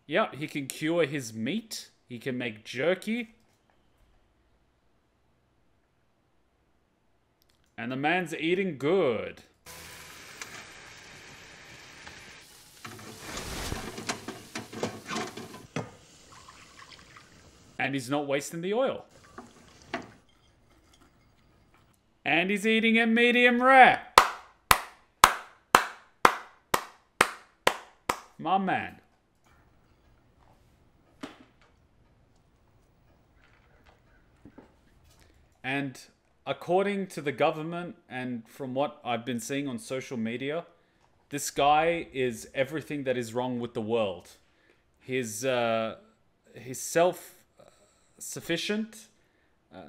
Yeah, he can cure his meat. He can make jerky. And the man's eating good. And he's not wasting the oil. And he's eating it medium rare. My man. And according to the government and from what I've been seeing on social media, this guy is everything that is wrong with the world. He's self-sufficient.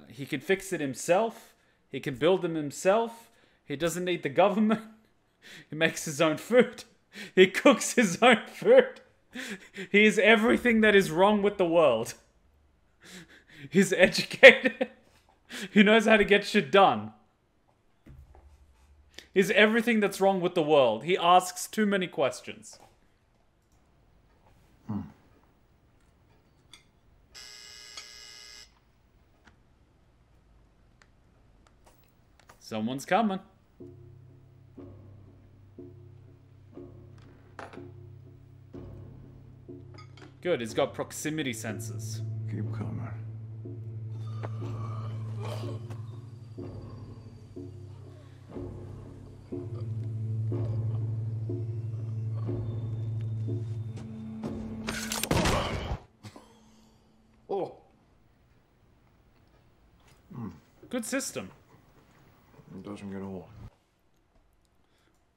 He can fix it himself. He can build them himself. He doesn't need the government. He makes his own food. He cooks his own food. He is everything that is wrong with the world. He's educated. He knows how to get shit done. He's everything that's wrong with the world. He asks too many questions. Someone's coming. Good, he's got proximity sensors. Keep coming. Good system. It doesn't get old.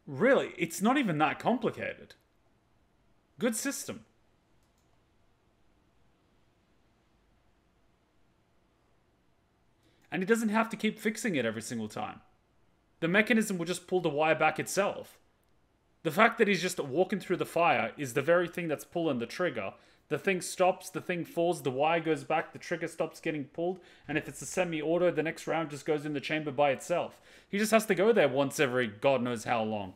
Really, it's not even that complicated. Good system. And he doesn't have to keep fixing it every single time. The mechanism will just pull the wire back itself. The fact that he's just walking through the fire is the very thing that's pulling the trigger. The thing stops, the thing falls, the wire goes back, the trigger stops getting pulled, and if it's a semi-auto, the next round just goes in the chamber by itself. He just has to go there once every God knows how long.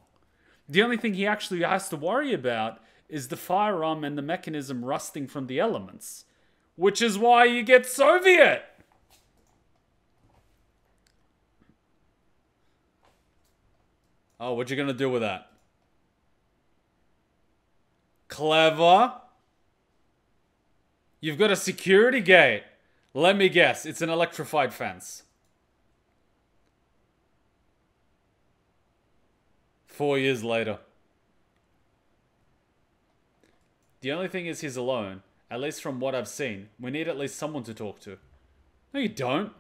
The only thing he actually has to worry about is the firearm and the mechanism rusting from the elements. Which is why you get Soviet! Oh, what you gonna do with that? Clever. You've got a security gate. Let me guess, it's an electrified fence. Four years later. The only thing is he's alone, at least from what I've seen. We need at least someone to talk to. No, you don't.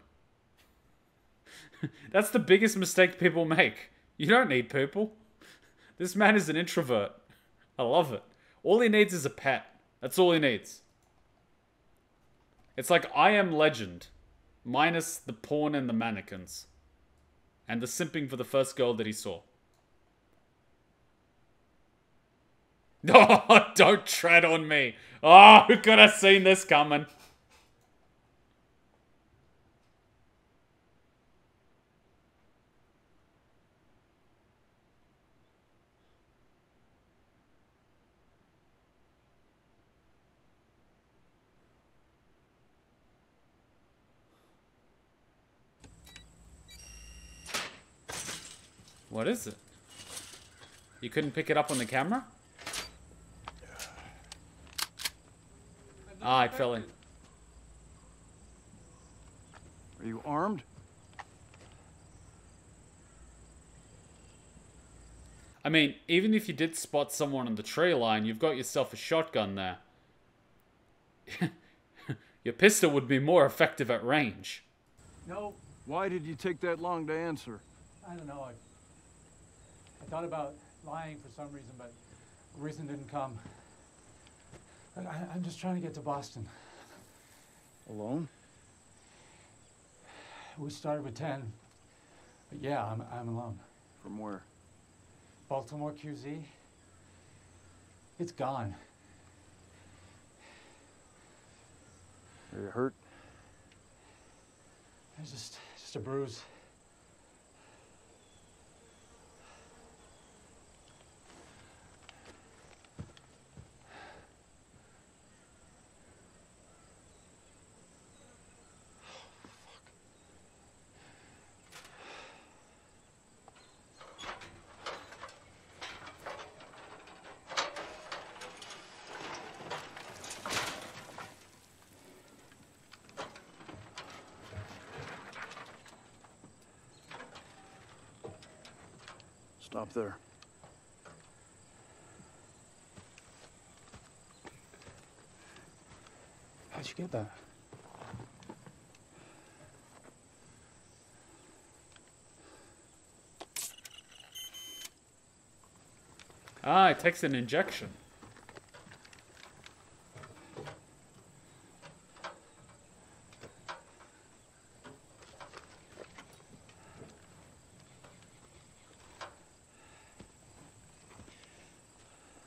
That's the biggest mistake people make. You don't need people. This man is an introvert. I love it. All he needs is a pet. That's all he needs. It's like I Am Legend, minus the porn and the mannequins. And the simping for the first girl that he saw. Oh, don't tread on me. Oh, who could have seen this coming? What is it? You couldn't pick it up on the camera? Ah, it fell in. Are you armed? I mean, even if you did spot someone on the tree line, you've got yourself a shotgun there. Your pistol would be more effective at range. No. Why did you take that long to answer? I don't know. I thought about lying for some reason, but the reason didn't come. I'm just trying to get to Boston. Alone? We started with 10, but yeah, I'm alone. From where? Baltimore QZ. It's gone. Are you hurt? It's just a bruise. Stop there. How'd you get that? Ah, it takes an injection.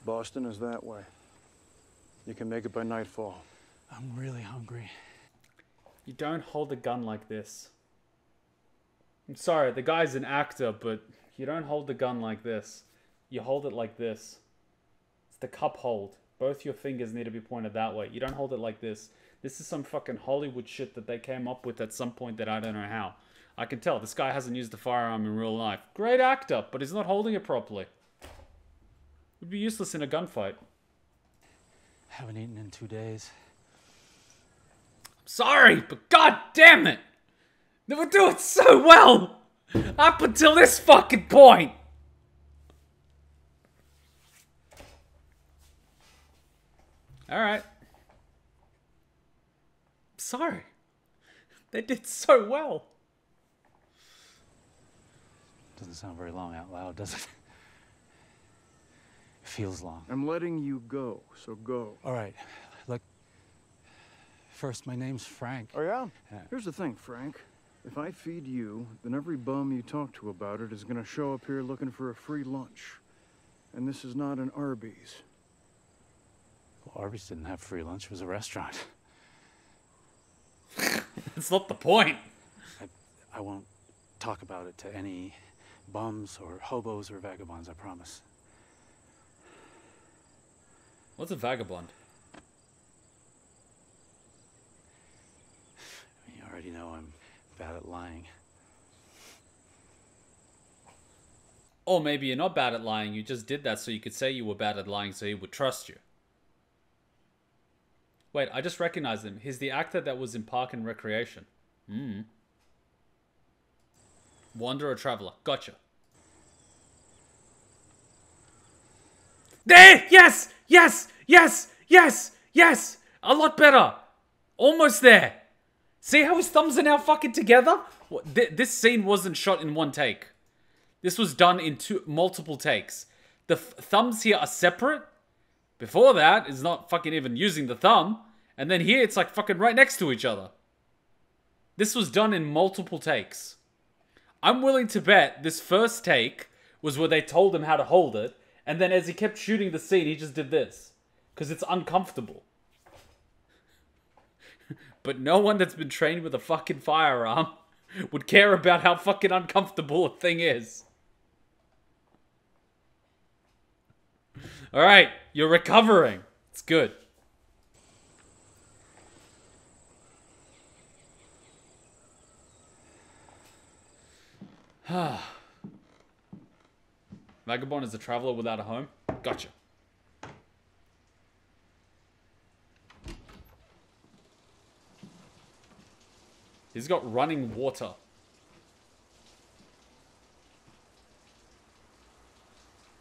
Boston is that way. You can make it by nightfall. I'm really hungry. You don't hold a gun like this. I'm sorry, the guy's an actor, but you don't hold the gun like this. You hold it like this. It's the cup hold. Both your fingers need to be pointed that way. You don't hold it like this. This is some fucking Hollywood shit that they came up with at some point that I don't know how. I can tell this guy hasn't used a firearm in real life. Great actor, but he's not holding it properly. It would be useless in a gunfight. I haven't eaten in 2 days. I'm sorry, but god damn it! They were doing so well! Up until this fucking point! Alright. Sorry. They did so well. Doesn't sound very long out loud, does it? Feels long. I'm letting you go, so go. All right, look, first, my name's Frank. Oh, yeah? Here's the thing, Frank. If I feed you, then every bum you talk to about it is gonna show up here looking for a free lunch. And this is not an Arby's. Well, Arby's didn't have free lunch, it was a restaurant. That's not the point. I won't talk about it to any bums or hobos or vagabonds, I promise. What's a vagabond? You already know I'm bad at lying. Or maybe you're not bad at lying, you just did that so you could say you were bad at lying so he would trust you. Wait, I just recognized him. He's the actor that was in Park and Recreation. Hmm. Wanderer Traveler. Gotcha. There! Yes! Yes! Yes! Yes! Yes! A lot better! Almost there! See how his thumbs are now fucking together? What, this scene wasn't shot in one take. This was done in multiple takes. The thumbs here are separate. Before that, it's not fucking even using the thumb. And then here, it's like fucking right next to each other. This was done in multiple takes. I'm willing to bet this first take was where they told him how to hold it. And then as he kept shooting the scene, he just did this. Because it's uncomfortable. But no one that's been trained with a fucking firearm would care about how fucking uncomfortable a thing is. Alright, you're recovering. It's good. Ah. Vagabond is a traveler without a home. Gotcha. He's got running water.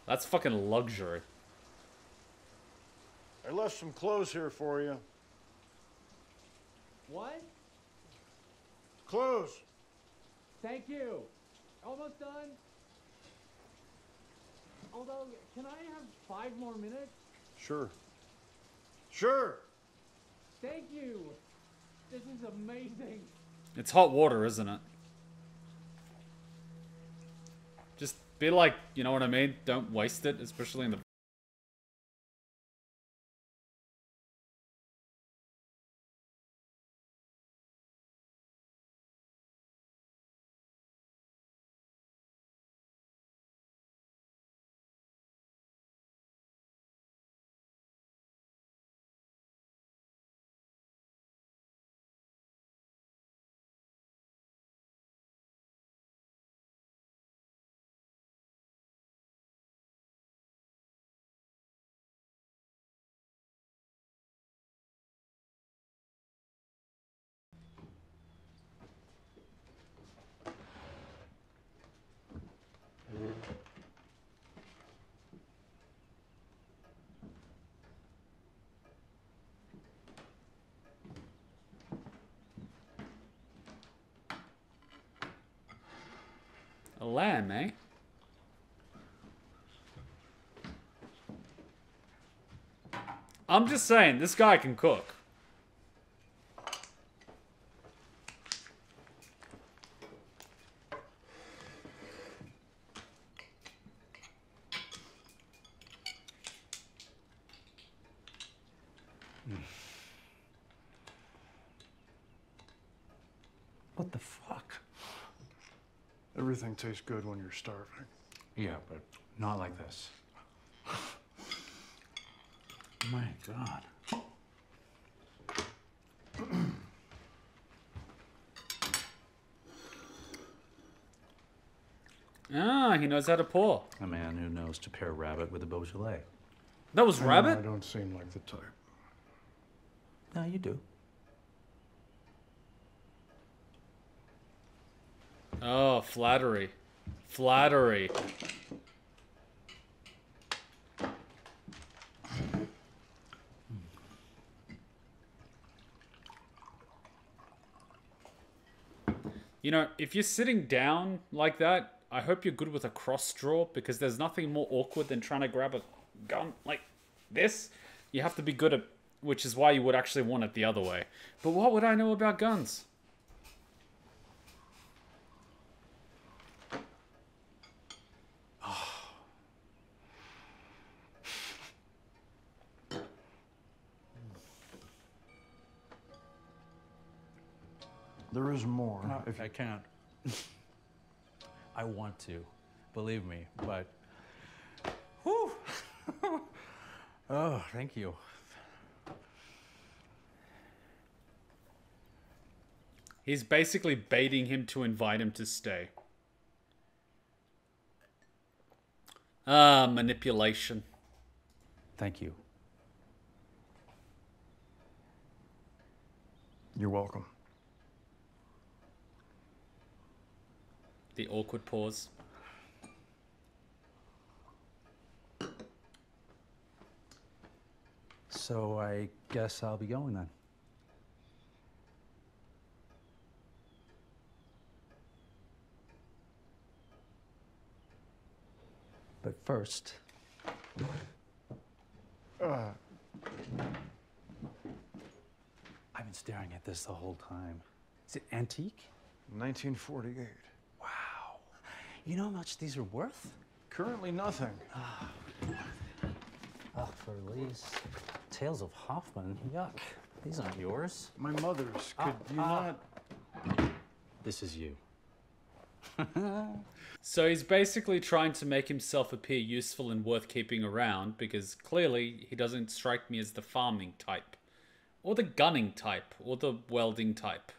That's fucking luxury. I left some clothes here for you. What? Clothes. Thank you. Almost done. Although, can I have 5 more minutes? Sure. Sure. Thank you. This is amazing. It's hot water, isn't it? Just be like, you know what I mean? Don't waste it, especially in the... A lamb, eh? I'm just saying, this guy can cook. Everything tastes good when you're starving. Yeah, but not like this. My God. Ah, he knows how to pour. A man who knows to pair rabbit with a Beaujolais. That was rabbit? I don't seem like the type. No, you do. Oh, flattery. Flattery. You know, if you're sitting down like that, I hope you're good with a cross draw, because there's nothing more awkward than trying to grab a gun like this. You have to be good at, which is why you would actually want it the other way. But what would I know about guns? There is more. No, if I can't. I want to, believe me, but... Whew. Oh, thank you. He's basically baiting him to invite him to stay. Ah, manipulation. Thank you. You're welcome. The awkward pause. So I guess I'll be going then. But first... I've been staring at this the whole time. Is it antique? 1948. You know how much these are worth? Currently nothing. For lease. Tales of Hoffmann, yuck. These aren't yours. My mother's, could you not? This is you. So he's basically trying to make himself appear useful and worth keeping around, because clearly he doesn't strike me as the farming type, or the gunning type, or the welding type.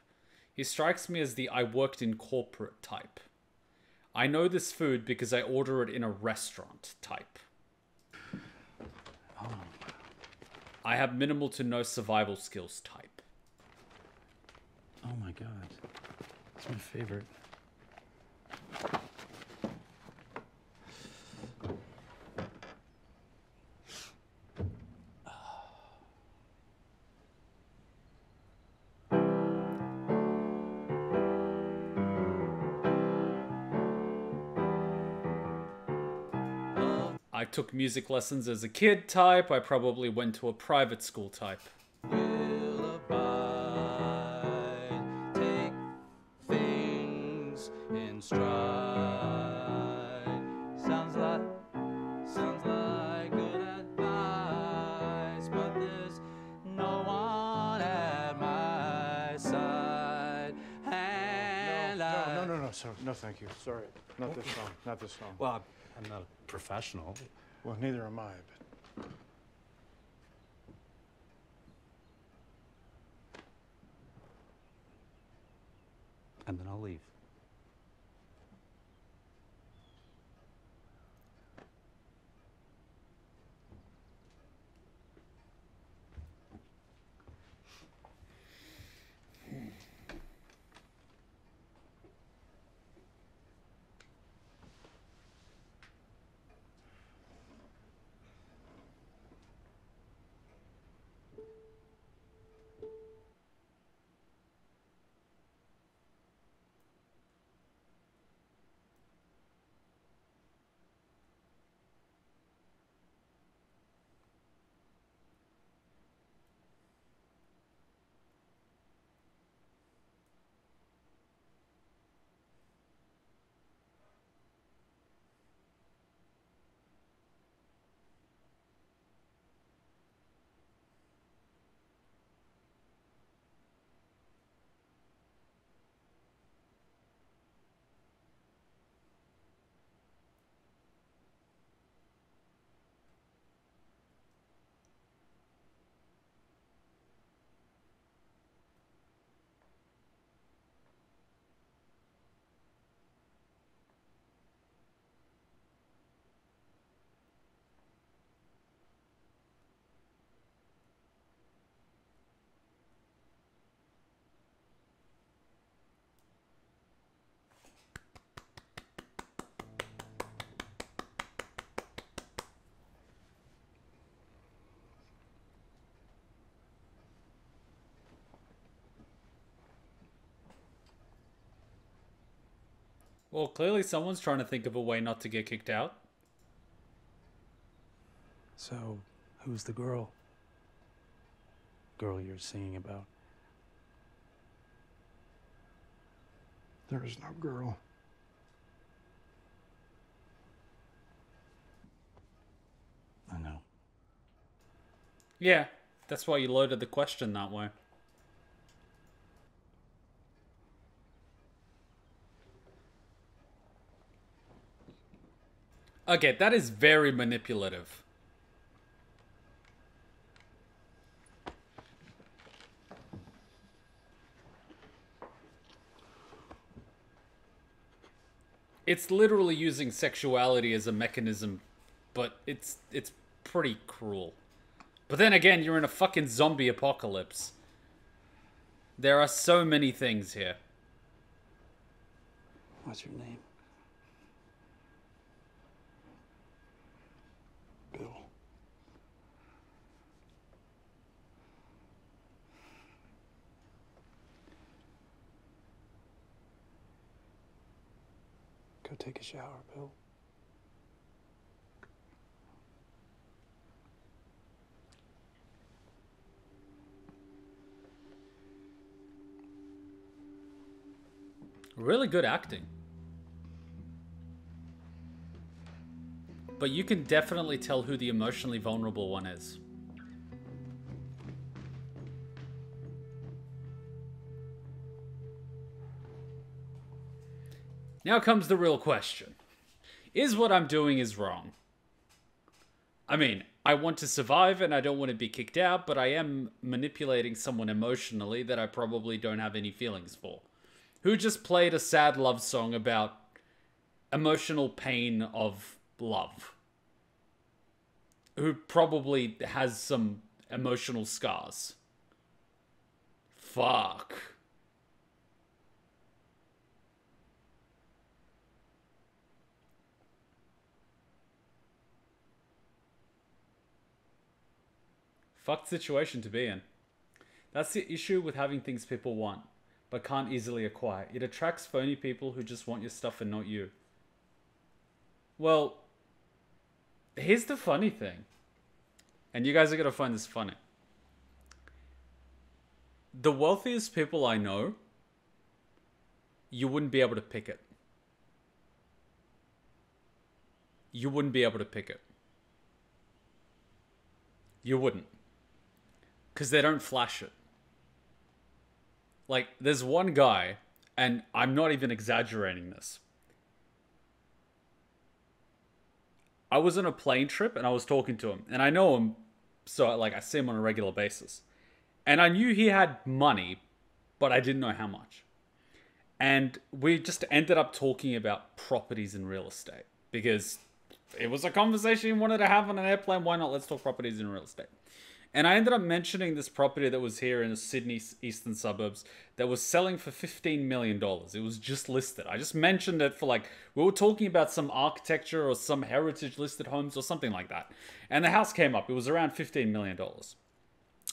He strikes me as the I worked in corporate type. I know this food because I order it in a restaurant type. Oh. I have minimal to no survival skills type. Oh my God. It's my favorite. I took music lessons as a kid type. I probably went to a private school type. Will abide, take things in stride. Sounds like good advice, but there's no one at my side. And no, sir. No, thank you. Sorry. Not this song. Not this song. Well, I'm not a professional. Well, neither am I, but... And then I'll leave. Well, clearly someone's trying to think of a way not to get kicked out. So, who's the girl? Girl you're singing about? There is no girl. I know. Yeah, that's why you loaded the question that way. Okay, that is very manipulative. It's literally using sexuality as a mechanism, but it's pretty cruel. But then again, you're in a fucking zombie apocalypse. There are so many things here. What's your name? Bill. Go take a shower, Bill. Really good acting. But you can definitely tell who the emotionally vulnerable one is. Now comes the real question. Is what I'm doing is wrong? I mean, I want to survive and I don't want to be kicked out, but I am manipulating someone emotionally that I probably don't have any feelings for. Who just played a sad love song about emotional pain of love, who probably has some emotional scars. Fuck. Fucked situation to be in. That's the issue with having things people want, but can't easily acquire. It attracts phony people who just want your stuff and not you. Well, here's the funny thing. And you guys are going to find this funny. The wealthiest people I know, you wouldn't be able to pick it. You wouldn't be able to pick it. You wouldn't. Because they don't flash it. Like, there's one guy, and I'm not even exaggerating this. I was on a plane trip, and I was talking to him. And I know him, so like I see him on a regular basis. And I knew he had money, but I didn't know how much. And we just ended up talking about properties and real estate. Because it was a conversation you wanted to have on an airplane. Why not? Let's talk properties and real estate. And I ended up mentioning this property that was here in the Sydney eastern suburbs that was selling for $15 million. It was just listed. I just mentioned it for like, we were talking about some architecture or some heritage listed homes or something like that. And the house came up. It was around $15 million.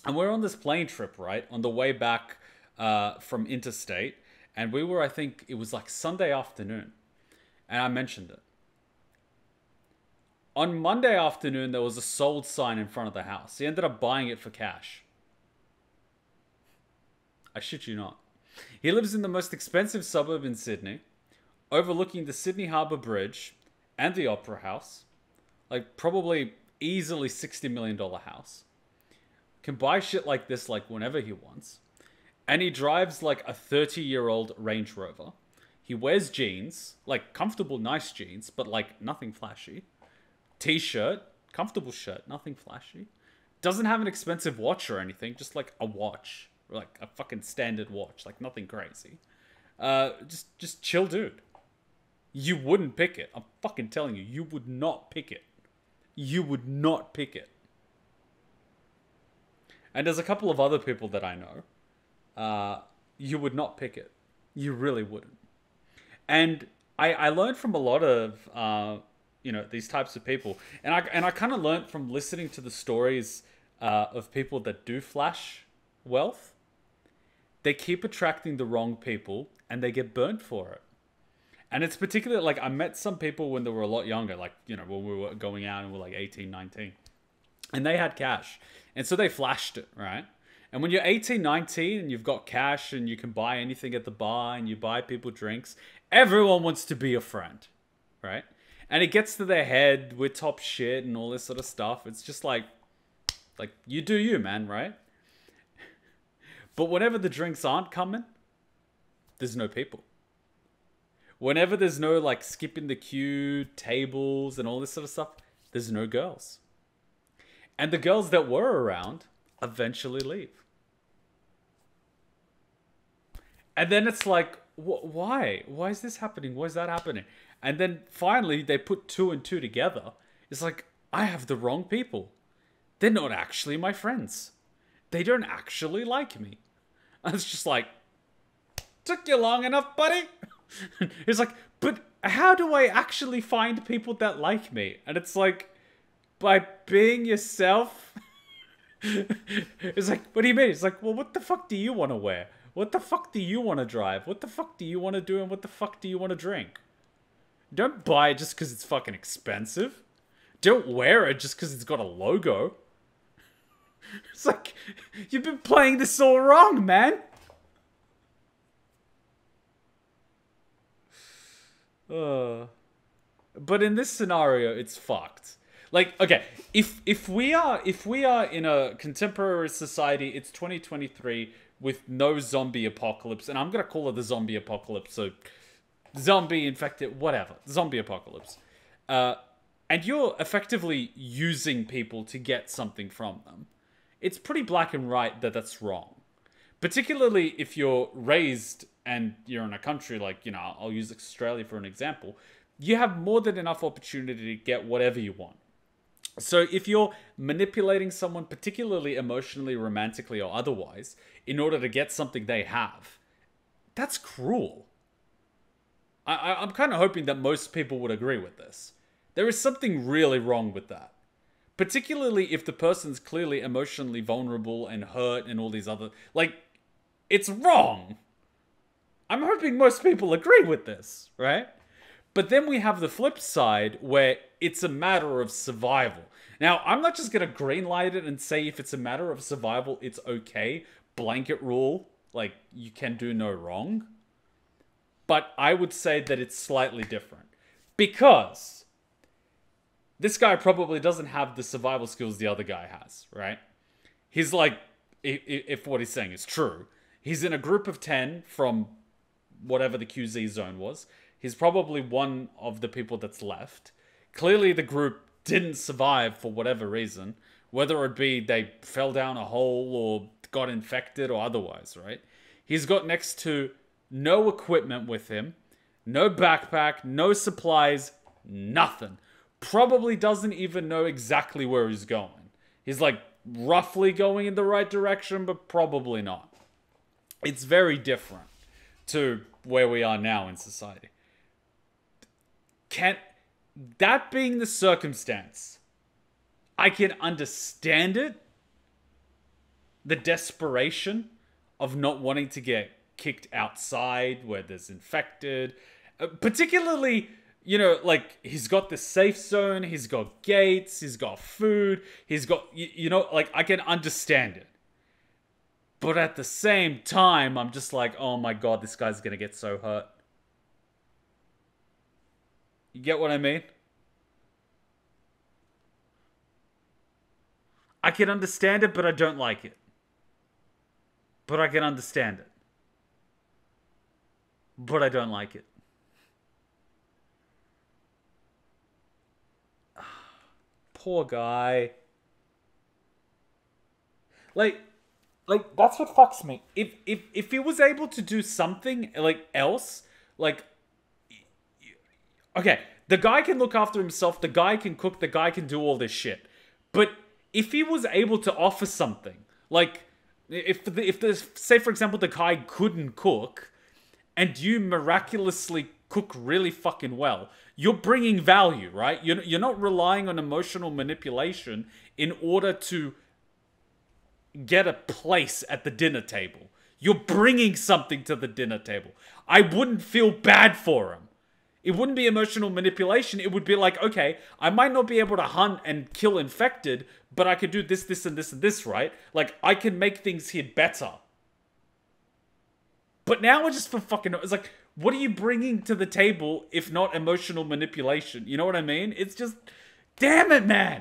And we're on this plane trip, right? On the way back from interstate. And we were, I think it was like Sunday afternoon. And I mentioned it. On Monday afternoon, there was a sold sign in front of the house. He ended up buying it for cash. I shit you not. He lives in the most expensive suburb in Sydney, overlooking the Sydney Harbour Bridge and the Opera House. Like, probably easily $60 million house. Can buy shit like this, like, whenever he wants. And he drives, like, a 30-year-old Range Rover. He wears jeans, like, comfortable, nice jeans, but, like, nothing flashy. T-shirt, comfortable shirt, nothing flashy. Doesn't have an expensive watch or anything, just like a watch, like a fucking standard watch, like nothing crazy. Just chill dude. You wouldn't pick it. I'm fucking telling you, you would not pick it. You would not pick it. And there's a couple of other people that I know. You would not pick it. You really wouldn't. And I learned from a lot of... you know, these types of people. And I kind of learned from listening to the stories of people that do flash wealth. They keep attracting the wrong people and they get burnt for it. And it's particularly like I met some people when they were a lot younger, like, you know, when we were going out and we were like 18, 19. And they had cash. And so they flashed it, right? And when you're 18, 19 and you've got cash and you can buy anything at the bar and you buy people drinks, everyone wants to be your friend, right? And it gets to their head, we're top shit and all this sort of stuff. It's just like you do you, man, right? But whenever the drinks aren't coming, there's no people. Whenever there's no like skipping the queue, tables and all this sort of stuff, there's no girls. And the girls that were around eventually leave. And then it's like, why? Why is this happening? Why is that happening? And then finally, they put two and two together. It's like, I have the wrong people. They're not actually my friends. They don't actually like me. And it's just like, took you long enough, buddy. It's like, but how do I actually find people that like me? And it's like, by being yourself. It's like, what do you mean? It's like, well, what the fuck do you want to wear? What the fuck do you want to drive? What the fuck do you want to do? And what the fuck do you want to drink? Don't buy it just because it's fucking expensive. Don't wear it just because it's got a logo. It's like, you've been playing this all wrong, man. But in this scenario, it's fucked. Like, okay, if we are in a contemporary society, it's 2023 with no zombie apocalypse, and I'm gonna call it the zombie apocalypse, so... zombie infected, whatever. Zombie apocalypse. And you're effectively using people to get something from them. It's pretty black and white that that's wrong. Particularly if you're raised and you're in a country like, you know, I'll use Australia for an example. You have more than enough opportunity to get whatever you want. So if you're manipulating someone, particularly emotionally, romantically, or otherwise, in order to get something they have, that's cruel. I'm kind of hoping that most people would agree with this. There is something really wrong with that. Particularly if the person's clearly emotionally vulnerable and hurt and all these other... Like, it's wrong. I'm hoping most people agree with this, right? But then we have the flip side where it's a matter of survival. Now, I'm not just going to greenlight it and say if it's a matter of survival, it's okay. Blanket rule, like, you can do no wrong. But I would say that it's slightly different. Because... this guy probably doesn't have the survival skills the other guy has, right? He's like, if what he's saying is true, he's in a group of 10 from whatever the QZ zone was. He's probably one of the people that's left. Clearly the group didn't survive for whatever reason, whether it be they fell down a hole or got infected or otherwise, right? He's got next to no equipment with him, no backpack, no supplies, nothing. Probably doesn't even know exactly where he's going. He's like roughly going in the right direction, but probably not. It's very different to where we are now in society. That being the circumstance, I can understand it. The desperation of not wanting to get kicked outside where there's infected, particularly... you know, like, he's got the safe zone, he's got gates, he's got food, he's got, you know, like, I can understand it. But at the same time, I'm just like, oh my god, this guy's gonna get so hurt. You get what I mean? I can understand it, but I don't like it. But I can understand it. But I don't like it. Poor guy. Like that's what fucks me. If he was able to do something like else, like, okay, the guy can look after himself, the guy can cook, the guy can do all this shit. But if he was able to offer something, like if the say for example the guy couldn't cook, and you miraculously cook really fucking well, you're bringing value, right? You're not relying on emotional manipulation in order to get a place at the dinner table. You're bringing something to the dinner table. I wouldn't feel bad for him. It wouldn't be emotional manipulation. It would be like, okay, I might not be able to hunt and kill infected, but I could do this, this, and this, and this, right? Like, I can make things here better. But now I just feel fucking... it's like... what are you bringing to the table if not emotional manipulation? You know what I mean? It's just... damn it, man!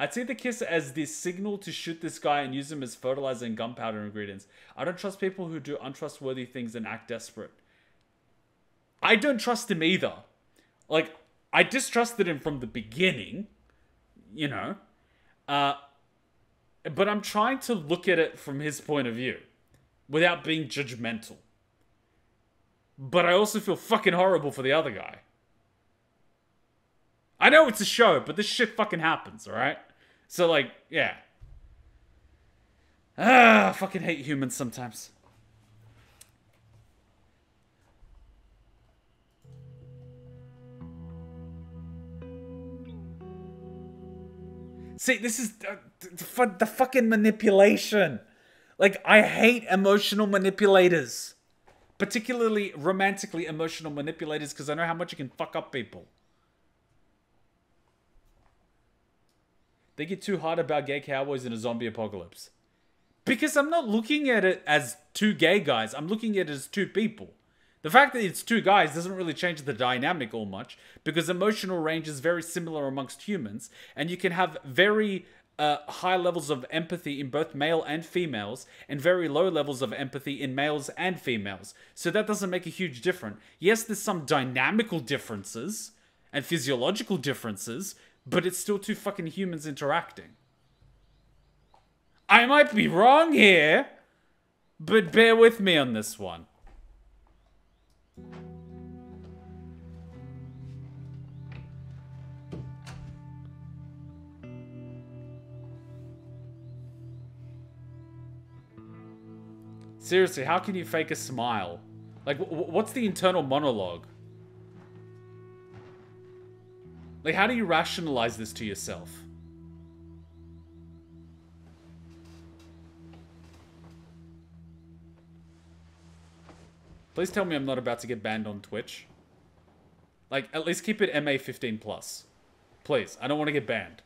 I'd see the kiss as the signal to shoot this guy and use him as fertilizer and gunpowder ingredients. I don't trust people who do untrustworthy things and act desperate. I don't trust him either. Like, I distrusted him from the beginning. You know? But I'm trying to look at it from his point of view. Without being judgmental. But I also feel fucking horrible for the other guy. I know it's a show, but this shit fucking happens, alright? So, like, yeah. I fucking hate humans sometimes. See, this is the fucking manipulation. Like, I hate emotional manipulators. Particularly romantically emotional manipulators, because I know how much you can fuck up people. They get too hard about gay cowboys in a zombie apocalypse. Because I'm not looking at it as two gay guys. I'm looking at it as two people. The fact that it's two guys doesn't really change the dynamic all much, because emotional range is very similar amongst humans, and you can have very... high levels of empathy in both male and females, and very low levels of empathy in males and females. So that doesn't make a huge difference. Yes, there's some dynamical differences and physiological differences, but it's still two fucking humans interacting. I might be wrong here, but bear with me on this one. Seriously, how can you fake a smile? Like, what's the internal monologue? Like, how do you rationalize this to yourself? Please tell me I'm not about to get banned on Twitch. Like, at least keep it MA15+. Please, I don't want to get banned.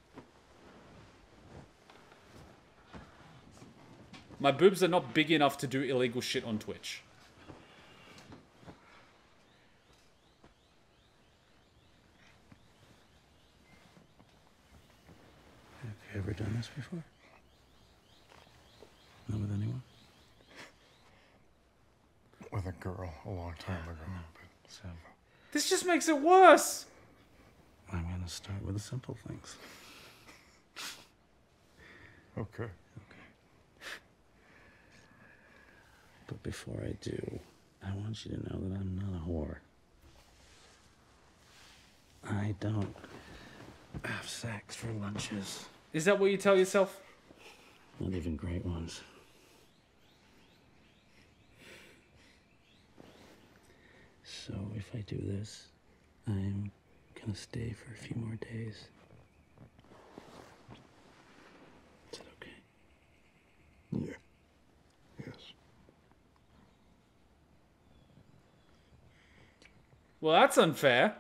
My boobs are not big enough to do illegal shit on Twitch. Have you ever done this before? Not with anyone? With a girl a long time ago. No, but so. This just makes it worse! I'm gonna start with the simple things. Okay. But before I do, I want you to know that I'm not a whore. I don't have sex for lunches. Is that what you tell yourself? Not even great ones. So if I do this, I'm gonna stay for a few more days. Is that okay? Yeah. Well, that's unfair.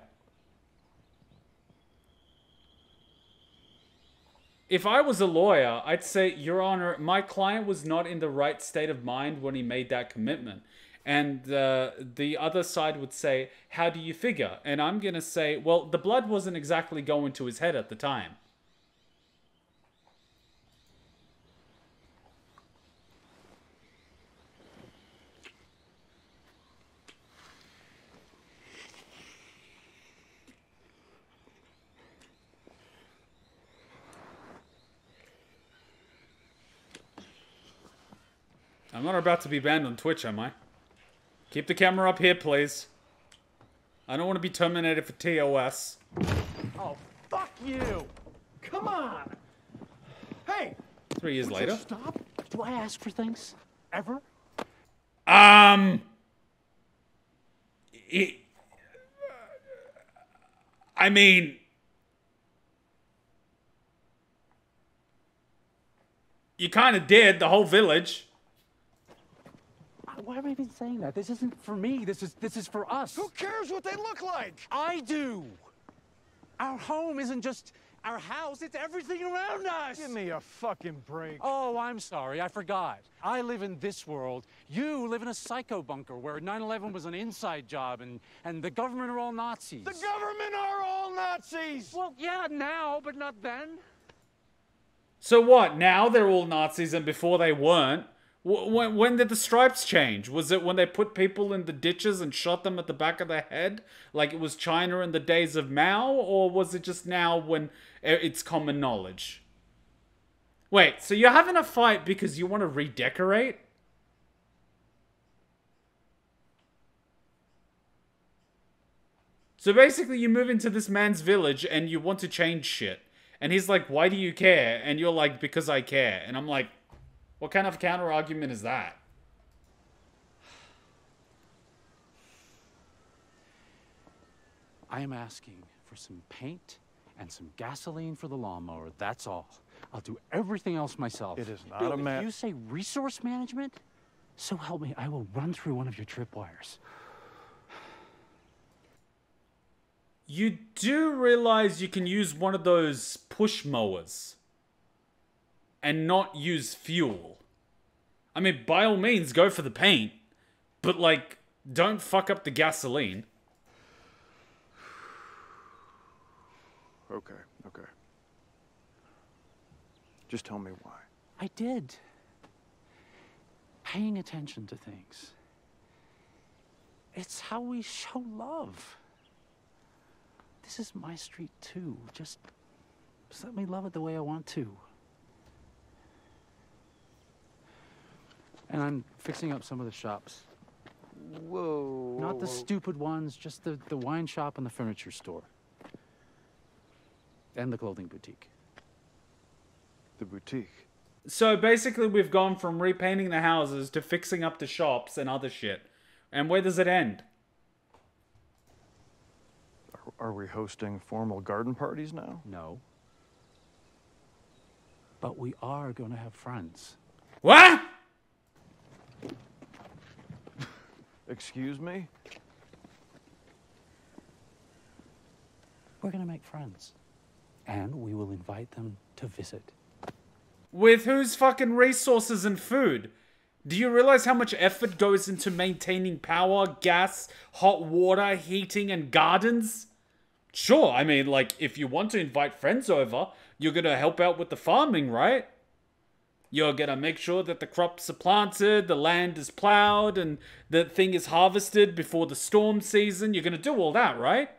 If I was a lawyer, I'd say, Your Honor, my client was not in the right state of mind when he made that commitment. And the other side would say, how do you figure? And I'm going to say, well, the blood wasn't exactly going to his head at the time. I'm not about to be banned on Twitch, am I? Keep the camera up here, please. I don't want to be terminated for TOS. Oh, fuck you! Come on! Hey! 3 years later. Stop? Do I ask for things? Ever? I mean... You kind of did, the whole village. Why am I even saying that? This isn't for me. This is for us. Who cares what they look like? I do. Our home isn't just our house. It's everything around us. Give me a fucking break. Oh, I'm sorry. I forgot. I live in this world. You live in a psycho bunker where 9/11 was an inside job and the government are all Nazis. The government are all Nazis. Well, yeah, now, but not then. So what? Now they're all Nazis and before they weren't. When did the stripes change? Was it when they put people in the ditches and shot them at the back of their head? Like it was China in the days of Mao? Or was it just now when it's common knowledge? Wait, so you're having a fight because you want to redecorate? So basically you move into this man's village and you want to change shit. And he's like, why do you care? And you're like, because I care. And I'm like... What kind of counter-argument is that? I am asking for some paint and some gasoline for the lawnmower, that's all. I'll do everything else myself. It is not Bill, a man. If you say resource management, so help me, I will run through one of your tripwires. You do realize you can use one of those push mowers. And not use fuel. I mean, by all means, go for the paint. But, like, don't fuck up the gasoline. Okay, okay. Just tell me why. I did. Paying attention to things. It's how we show love. This is my street, too. Just let me love it the way I want to. And I'm fixing up some of the shops. Whoa. Not the stupid ones, just the wine shop and the furniture store. And the clothing boutique. The boutique. So basically we've gone from repainting the houses to fixing up the shops and other shit. And where does it end? Are we hosting formal garden parties now? No. But we are going to have friends. What? Excuse me? We're gonna make friends. And we will invite them to visit. With whose fucking resources and food? Do you realize how much effort goes into maintaining power, gas, hot water, heating, and gardens? Sure, I mean, like, if you want to invite friends over, you're gonna help out with the farming, right? You're gonna make sure that the crops are planted, the land is plowed, and the thing is harvested before the storm season. You're gonna do all that, right?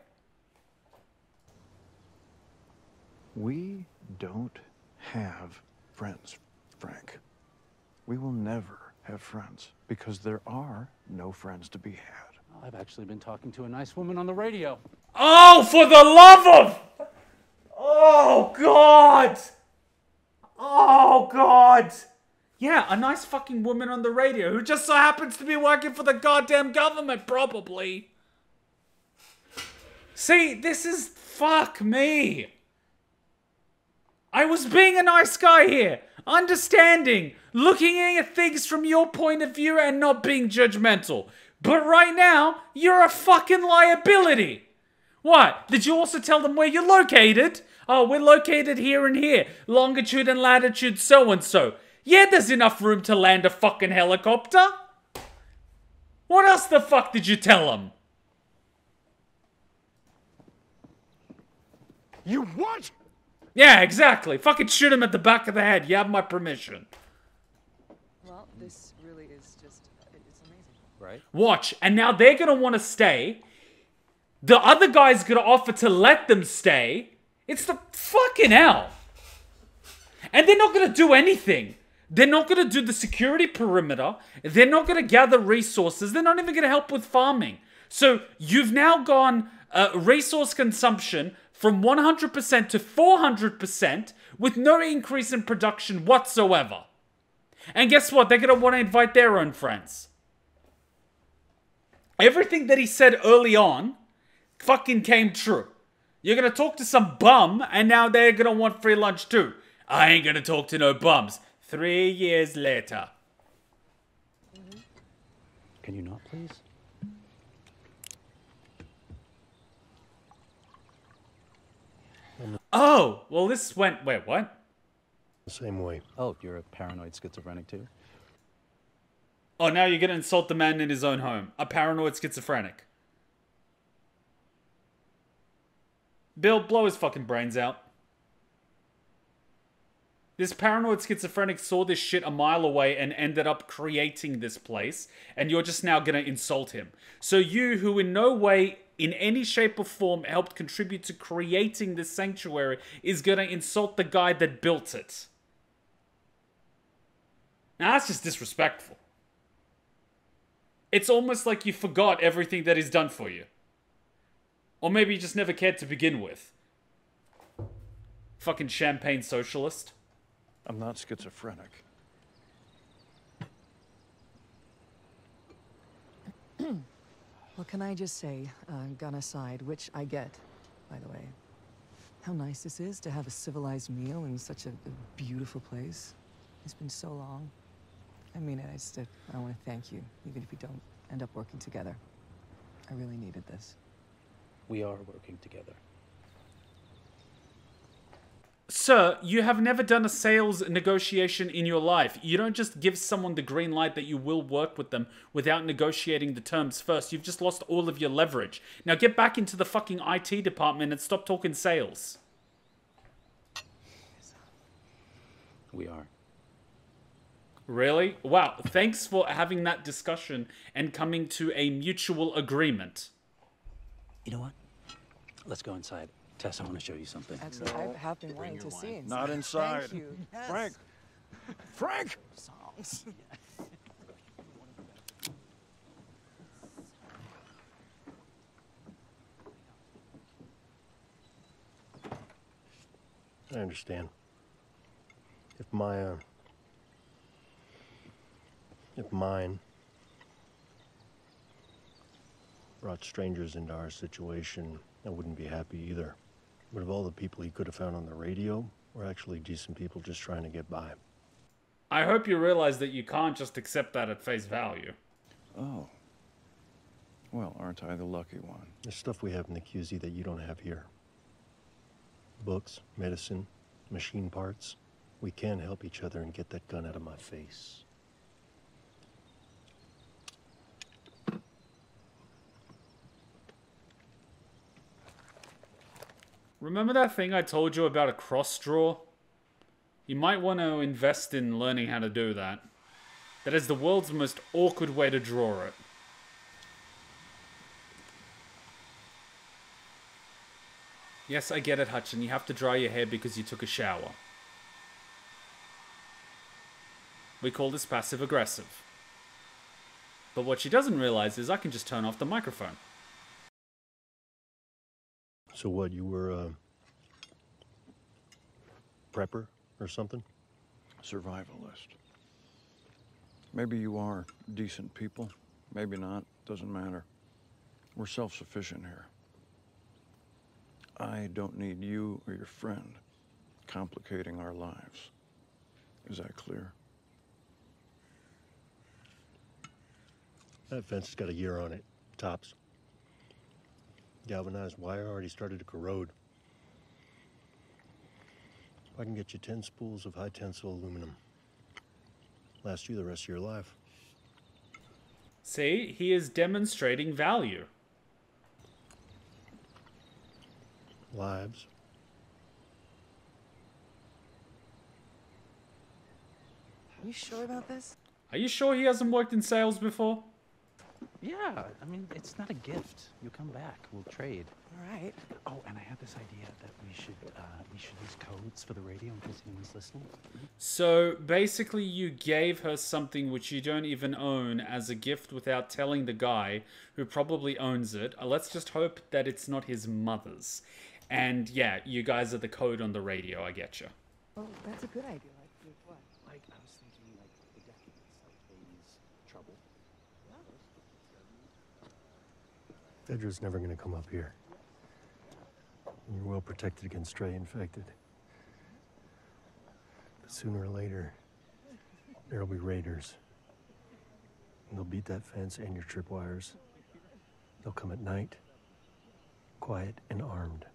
We don't have friends, Frank. We will never have friends because there are no friends to be had. I've actually been talking to a nice woman on the radio. Oh, for the love of... Oh, God. Oh, God. Yeah, a nice fucking woman on the radio who just so happens to be working for the goddamn government, probably. See, this is... Fuck me. I was being a nice guy here. Understanding, looking at things from your point of view and not being judgmental. But right now, you're a fucking liability. What? Did you also tell them where you're located? Oh, we're located here and here. Longitude and latitude so-and-so. Yeah, there's enough room to land a fucking helicopter. What else the fuck did you tell them? You what? Yeah, exactly. Fucking shoot him at the back of the head. You have my permission. Well, this really is just... It's amazing. Right? Watch. And now they're gonna want to stay. The other guy's gonna offer to let them stay. It's the fucking hell. And they're not gonna do anything. They're not gonna do the security perimeter. They're not gonna gather resources. They're not even gonna help with farming. So you've now gone resource consumption... from 100% to 400% with no increase in production whatsoever. And guess what? They're going to want to invite their own friends. Everything that he said early on fucking came true. You're going to talk to some bum and now they're going to want free lunch too. I ain't going to talk to no bums. 3 years later. Can you not, please? Oh, well this went... Wait, what? The same way. Oh, you're a paranoid schizophrenic too? Oh, now you're gonna insult the man in his own home. A paranoid schizophrenic. Bill, blow his fucking brains out. This paranoid schizophrenic saw this shit a mile away and ended up creating this place. And you're just now gonna insult him. So you, who in no way... in any shape or form helped contribute to creating this sanctuary, is gonna insult the guy that built it. Now that's just disrespectful. It's almost like you forgot everything that he's done for you. Or maybe you just never cared to begin with. Fucking champagne socialist. I'm not schizophrenic. Well, can I just say, gun aside, which I get, by the way, how nice this is to have a civilized meal in such a beautiful place. It's been so long. I mean it, I want to thank you, even if we don't end up working together. I really needed this. We are working together. Sir, you have never done a sales negotiation in your life. You don't just give someone the green light that you will work with them without negotiating the terms first. You've just lost all of your leverage. Now get back into the fucking IT department and stop talking sales. We are. Really? Wow. Thanks for having that discussion and coming to a mutual agreement. You know what? Let's go inside. Tess, I want to show you something. Actually, no, I have been wanting to see inside. Not inside. Thank you. Yes. Frank! Frank! Songs. I understand. If mine brought strangers into our situation, I wouldn't be happy either. But of all the people he could have found on the radio, we're actually decent people just trying to get by. I hope you realize that you can't just accept that at face value. Oh, Well, aren't I the lucky one? There's stuff we have in the QZ that you don't have here. Books, medicine, machine parts. We can help each other and get that gun out of my face. Remember that thing I told you about a cross draw? You might want to invest in learning how to do that. That is the world's most awkward way to draw it. Yes, I get it, Hutchin. You have to dry your hair because you took a shower. We call this passive-aggressive. But what she doesn't realize is I can just turn off the microphone. So what, you were a prepper or something? Survivalist. Maybe you are decent people, maybe not, doesn't matter. We're self-sufficient here. I don't need you or your friend complicating our lives. Is that clear? That fence has got a year on it, tops. Galvanized wire already started to corrode. If I can get you 10 spools of high tensile aluminum, last you the rest of your life. See, he is demonstrating value. Lives. Are you sure about this? Are you sure he hasn't worked in sales before? Yeah, I mean, it's not a gift. You come back, we'll trade. All right. Oh, and I had this idea that we should use codes for the radio in case anyone's listening. So basically, you gave her something which you don't even own as a gift without telling the guy who probably owns it. Let's just hope that it's not his mother's. And yeah, you guys are the code on the radio. I get you. Oh, that's a good idea. Like what? Like I was thinking, like the decades, like baby's trouble. Edra's never going to come up here. You're well protected against stray infected. But sooner or later, there'll be raiders. And they'll beat that fence and your tripwires. They'll come at night, quiet and armed.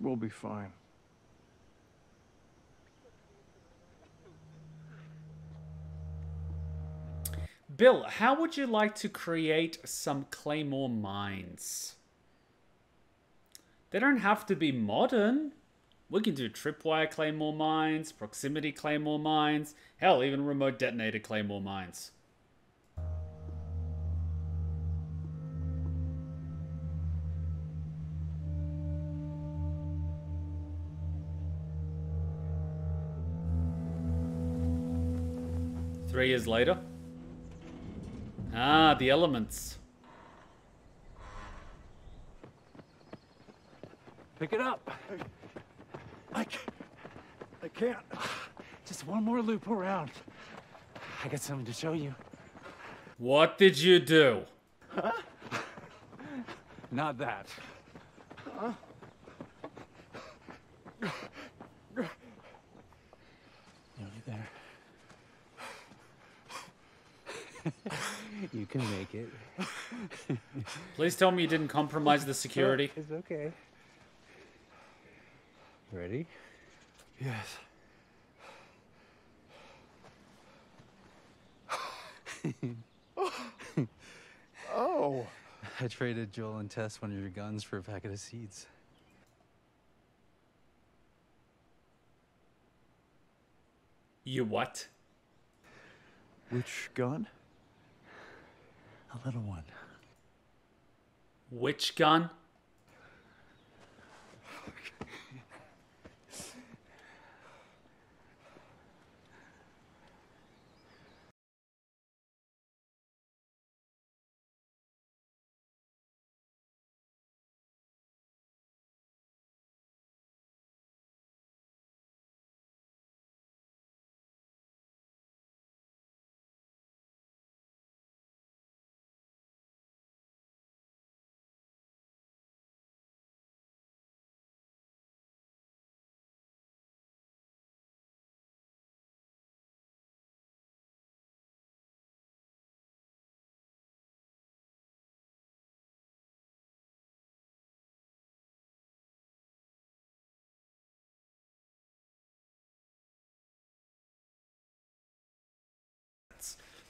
We'll be fine. Bill, how would you like to create some Claymore mines? They don't have to be modern. We can do tripwire Claymore mines, proximity Claymore mines, hell, even remote detonator Claymore mines. Three years later. Ah, the elements. Pick it up. I can't. Just one more loop around. I got something to show you. What did you do? Huh? Not that. Huh? Nearly there. You can make it. Please tell me you didn't compromise the security. It's okay. Ready? Yes. Oh. I traded Joel and Tess one of your guns for a packet of seeds. You what? Which gun? A little one. Which gun?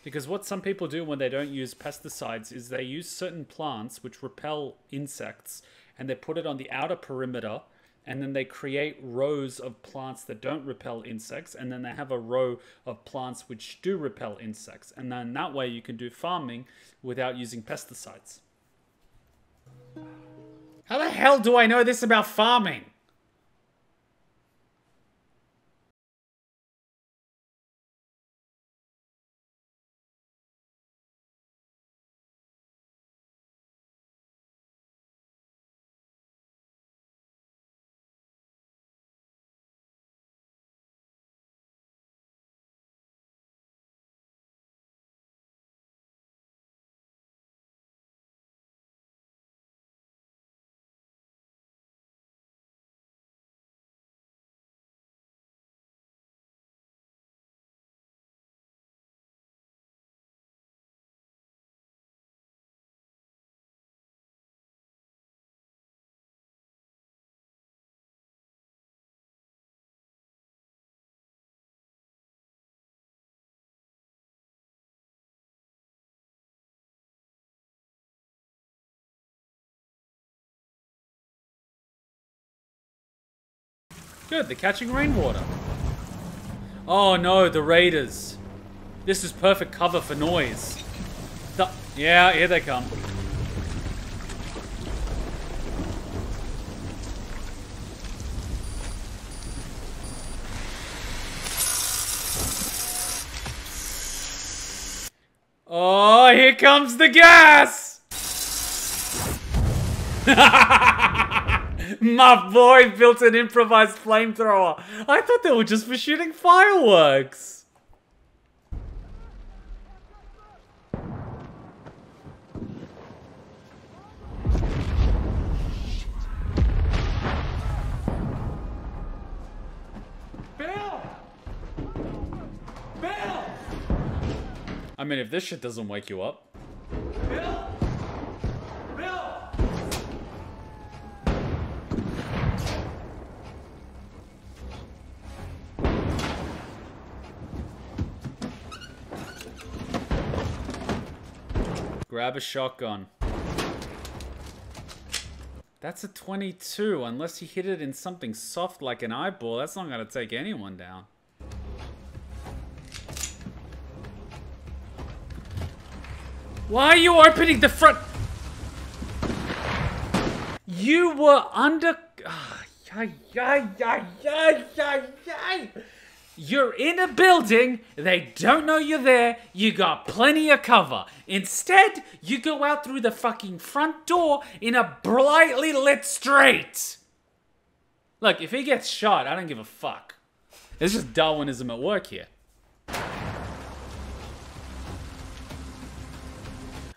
Because what some people do when they don't use pesticides is they use certain plants which repel insects, and they put it on the outer perimeter, and then they create rows of plants that don't repel insects, and then they have a row of plants which do repel insects. And then that way you can do farming without using pesticides. How the hell do I know this about farming? Good, they're catching rainwater. Oh no, the raiders. This is perfect cover for noise. Yeah, here they come. Oh, here comes the gas! My boy built an improvised flamethrower. I thought they were just for shooting fireworks. Bill! Bill! I mean, if this shit doesn't wake you up. Bill! Grab a shotgun. That's a 22, unless you hit it in something soft like an eyeball. That's not gonna take anyone down. Why are you opening the front? You were under... You're in a building, they don't know you're there, you got plenty of cover. Instead, you go out through the fucking front door in a brightly lit street. Look, if he gets shot, I don't give a fuck. It's just Darwinism at work here.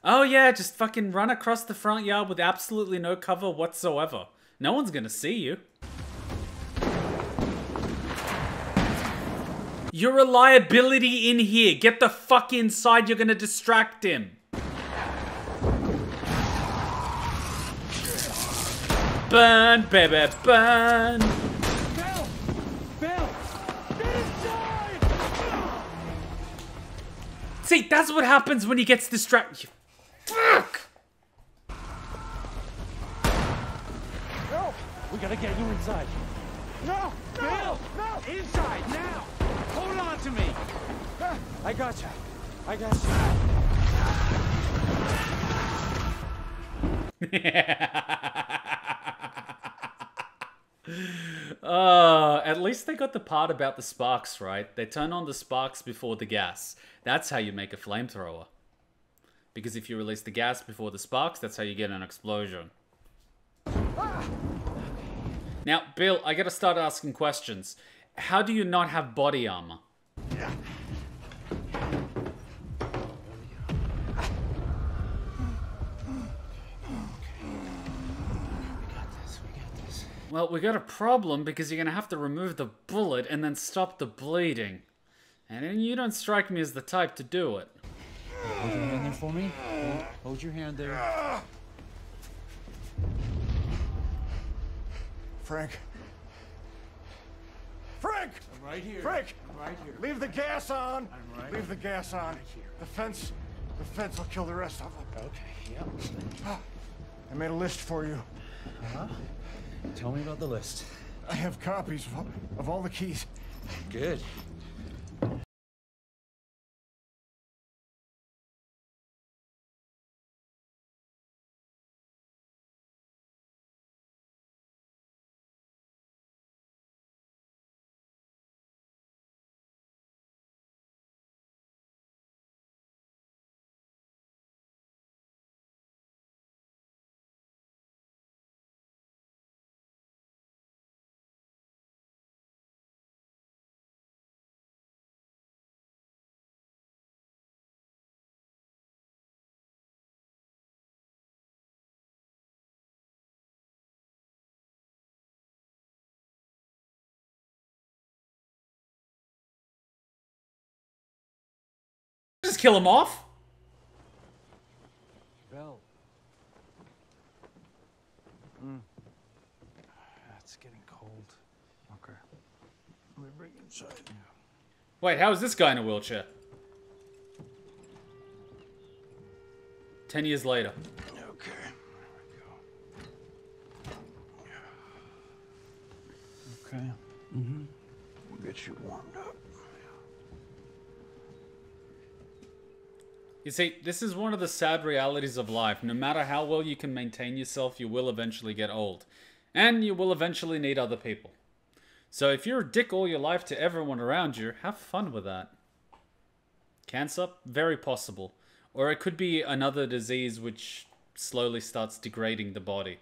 Oh yeah, just fucking run across the front yard with absolutely no cover whatsoever. No one's gonna see you. You're a liability in here. Get the fuck inside. You're gonna distract him. Burn, baby, burn. Bill! Bill! Get inside! See, that's what happens when he gets distracted. Fuck! No! We gotta get you inside. No! No! Bill! No! Inside now! Hold on to me! I got you. I got you. At least they got the part about the sparks, right? They turn on the sparks before the gas. That's how you make a flamethrower. Because if you release the gas before the sparks, that's how you get an explosion. Ah! Now, Bill, I gotta start asking questions. How do you not have body armor? Well, we got a problem because you're gonna have to remove the bullet and then stop the bleeding. And you don't strike me as the type to do it. Hold your hand there for me. Hold your hand there. Frank. Frank! Frank! I'm right here. Frank! I'm right here. Leave the gas on! I'm right here. Leave the gas on. Right here. The fence will kill the rest of them. Okay, yep. I made a list for you. Uh-huh. Tell me about the list. I have copies of all the keys. Good. Kill him off? Bell. It's getting cold. Okay. Let me bring inside. Wait, how is this guy in a wheelchair? 10 years later. Okay. There we go. Okay. Mm-hmm. We'll get you warmed up. You see, this is one of the sad realities of life. No matter how well you can maintain yourself, you will eventually get old. And you will eventually need other people. So if you're a dick all your life to everyone around you, have fun with that. Cancer? Very possible. Or it could be another disease which slowly starts degrading the body.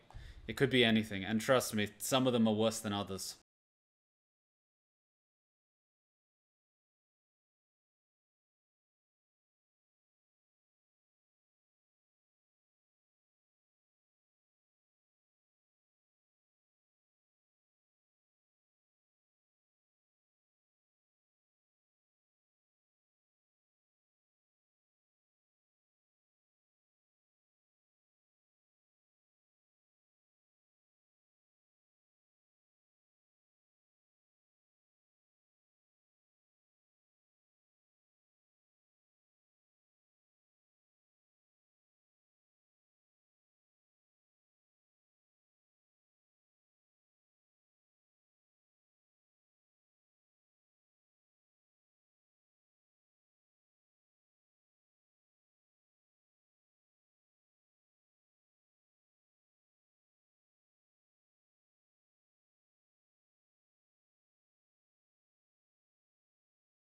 It could be anything. And trust me, some of them are worse than others.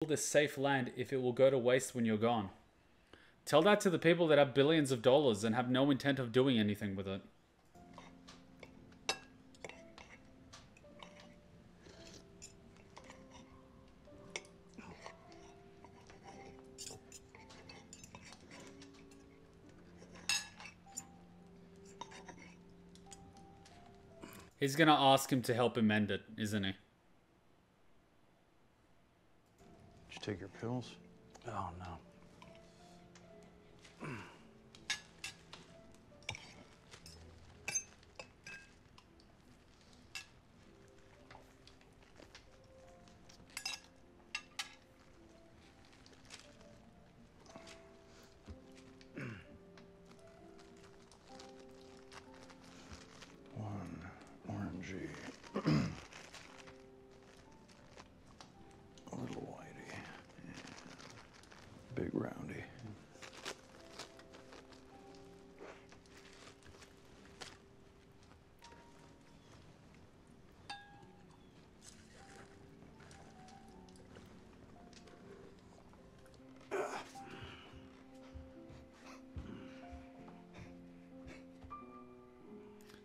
This safe land if it will go to waste when you're gone. Tell that to the people that have billions of dollars and have no intent of doing anything with it. He's gonna ask him to help him mend it, isn't he? Take your pills? Oh, no. One orangey.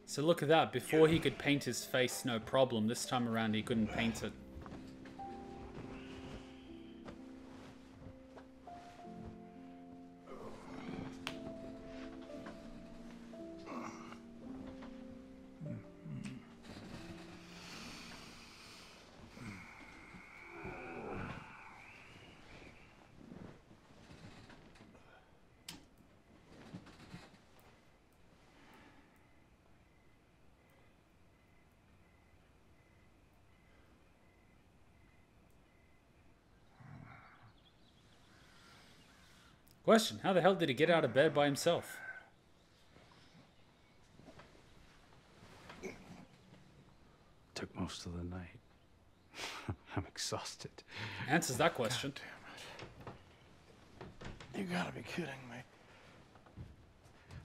So look at that, before he could paint his face, no problem. This time around he couldn't paint it. Question, how the hell did he get out of bed by himself? Took most of the night. I'm exhausted. Answers that question. God damn it. You gotta be kidding me.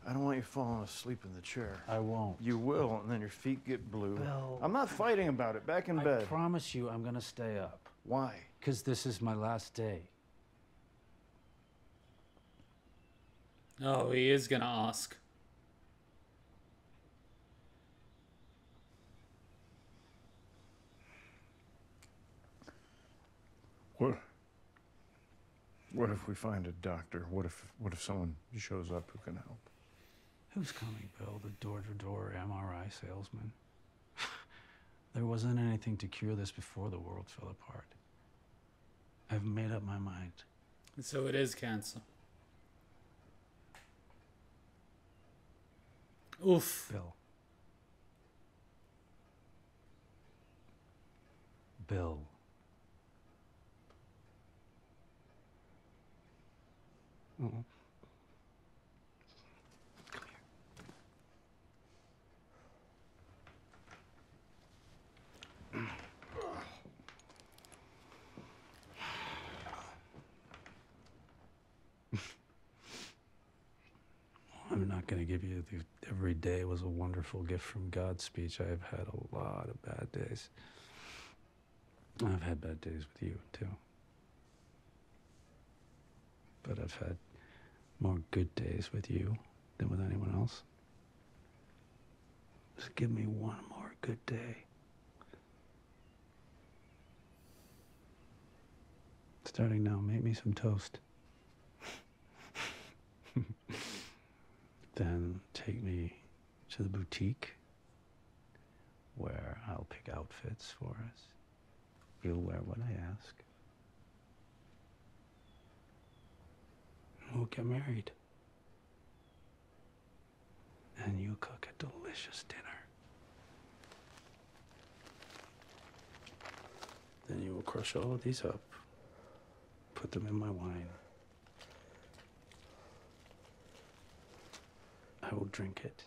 I don't want you falling asleep in the chair. I won't. You will, and then your feet get blue. Bill, I'm not fighting about it. Back in bed. I promise you I'm gonna stay up. Why? Because this is my last day. Oh, he is gonna ask. What if we find a doctor? What if someone shows up who can help? Who's coming, Bill? The door-to-door MRI salesman? There wasn't anything to cure this before the world fell apart. I've made up my mind. So it is cancer. Oof. Bill. Mm-mm. Come here. I'm not going to give you the every day was a wonderful gift from God speech. I have had a lot of bad days. I've had bad days with you, too. But I've had more good days with you than with anyone else. Just give me one more good day. Starting now, make me some toast. Then take me to the boutique where I'll pick outfits for us. You'll wear what I ask. We'll get married. And you cook a delicious dinner. Then you will crush all of these up, put them in my wine. I will drink it.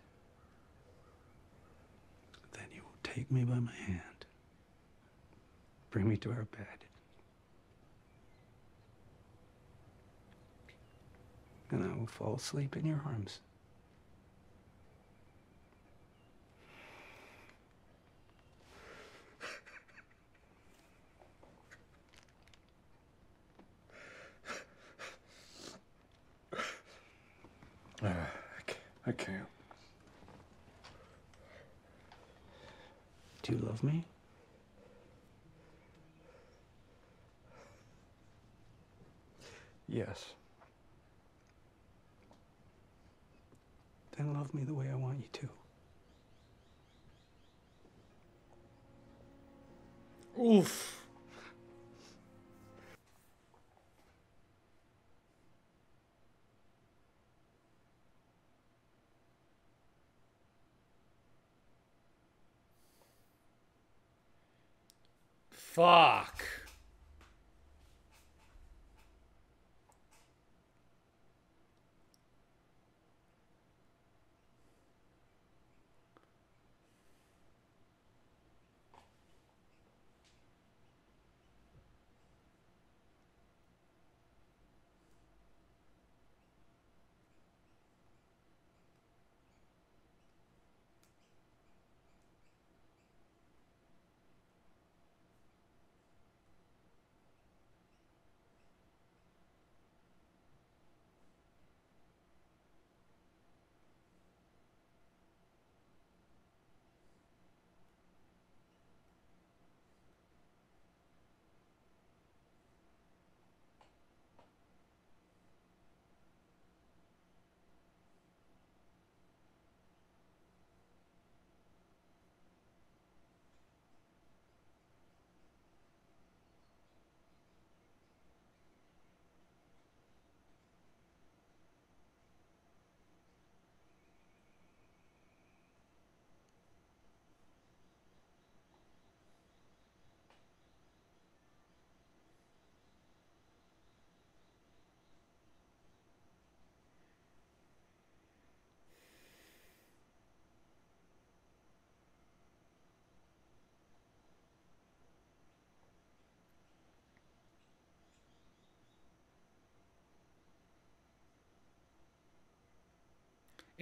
Then you will take me by my hand, bring me to our bed. And I will fall asleep in your arms. I can't. Do you love me? Yes. Then love me the way I want you to. Oof. Fuck.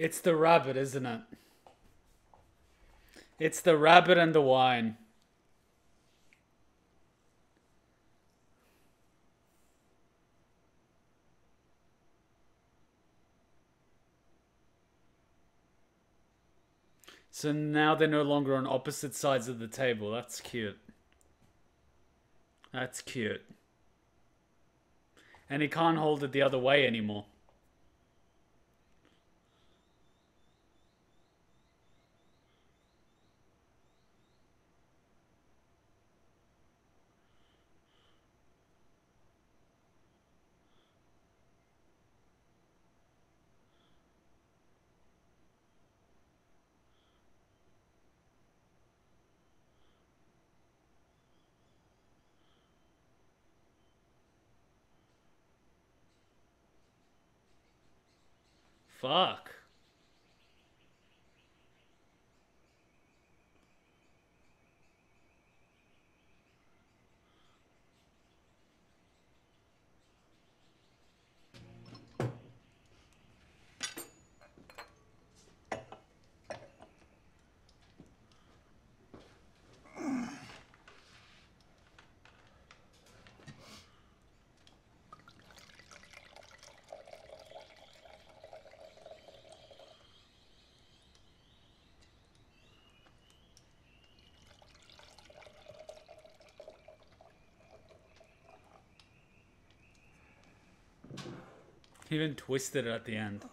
It's the rabbit, isn't it? It's the rabbit and the wine. So now they're no longer on opposite sides of the table. That's cute. That's cute. And he can't hold it the other way anymore. Fuck. He even twisted it at the end.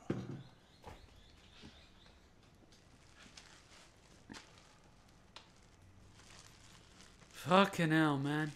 Fucking hell, man.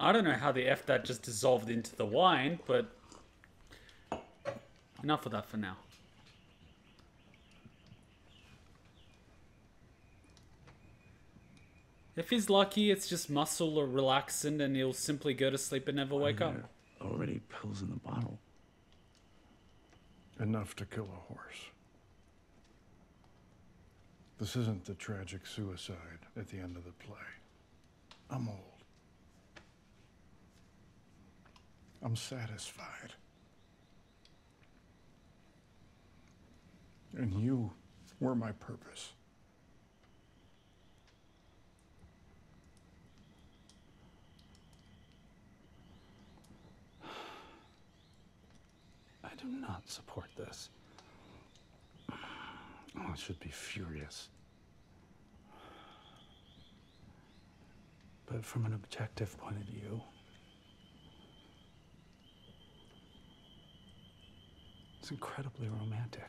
I don't know how the F that just dissolved into the wine, but enough of that for now. If he's lucky, it's just muscle or relaxant and he'll simply go to sleep and never wake up. There are already pills in the bottle. Enough to kill a horse. This isn't the tragic suicide at the end of the play. I'm old. I'm satisfied. And you were my purpose. I do not support this. Oh, I should be furious. But from an objective point of view, it's incredibly romantic.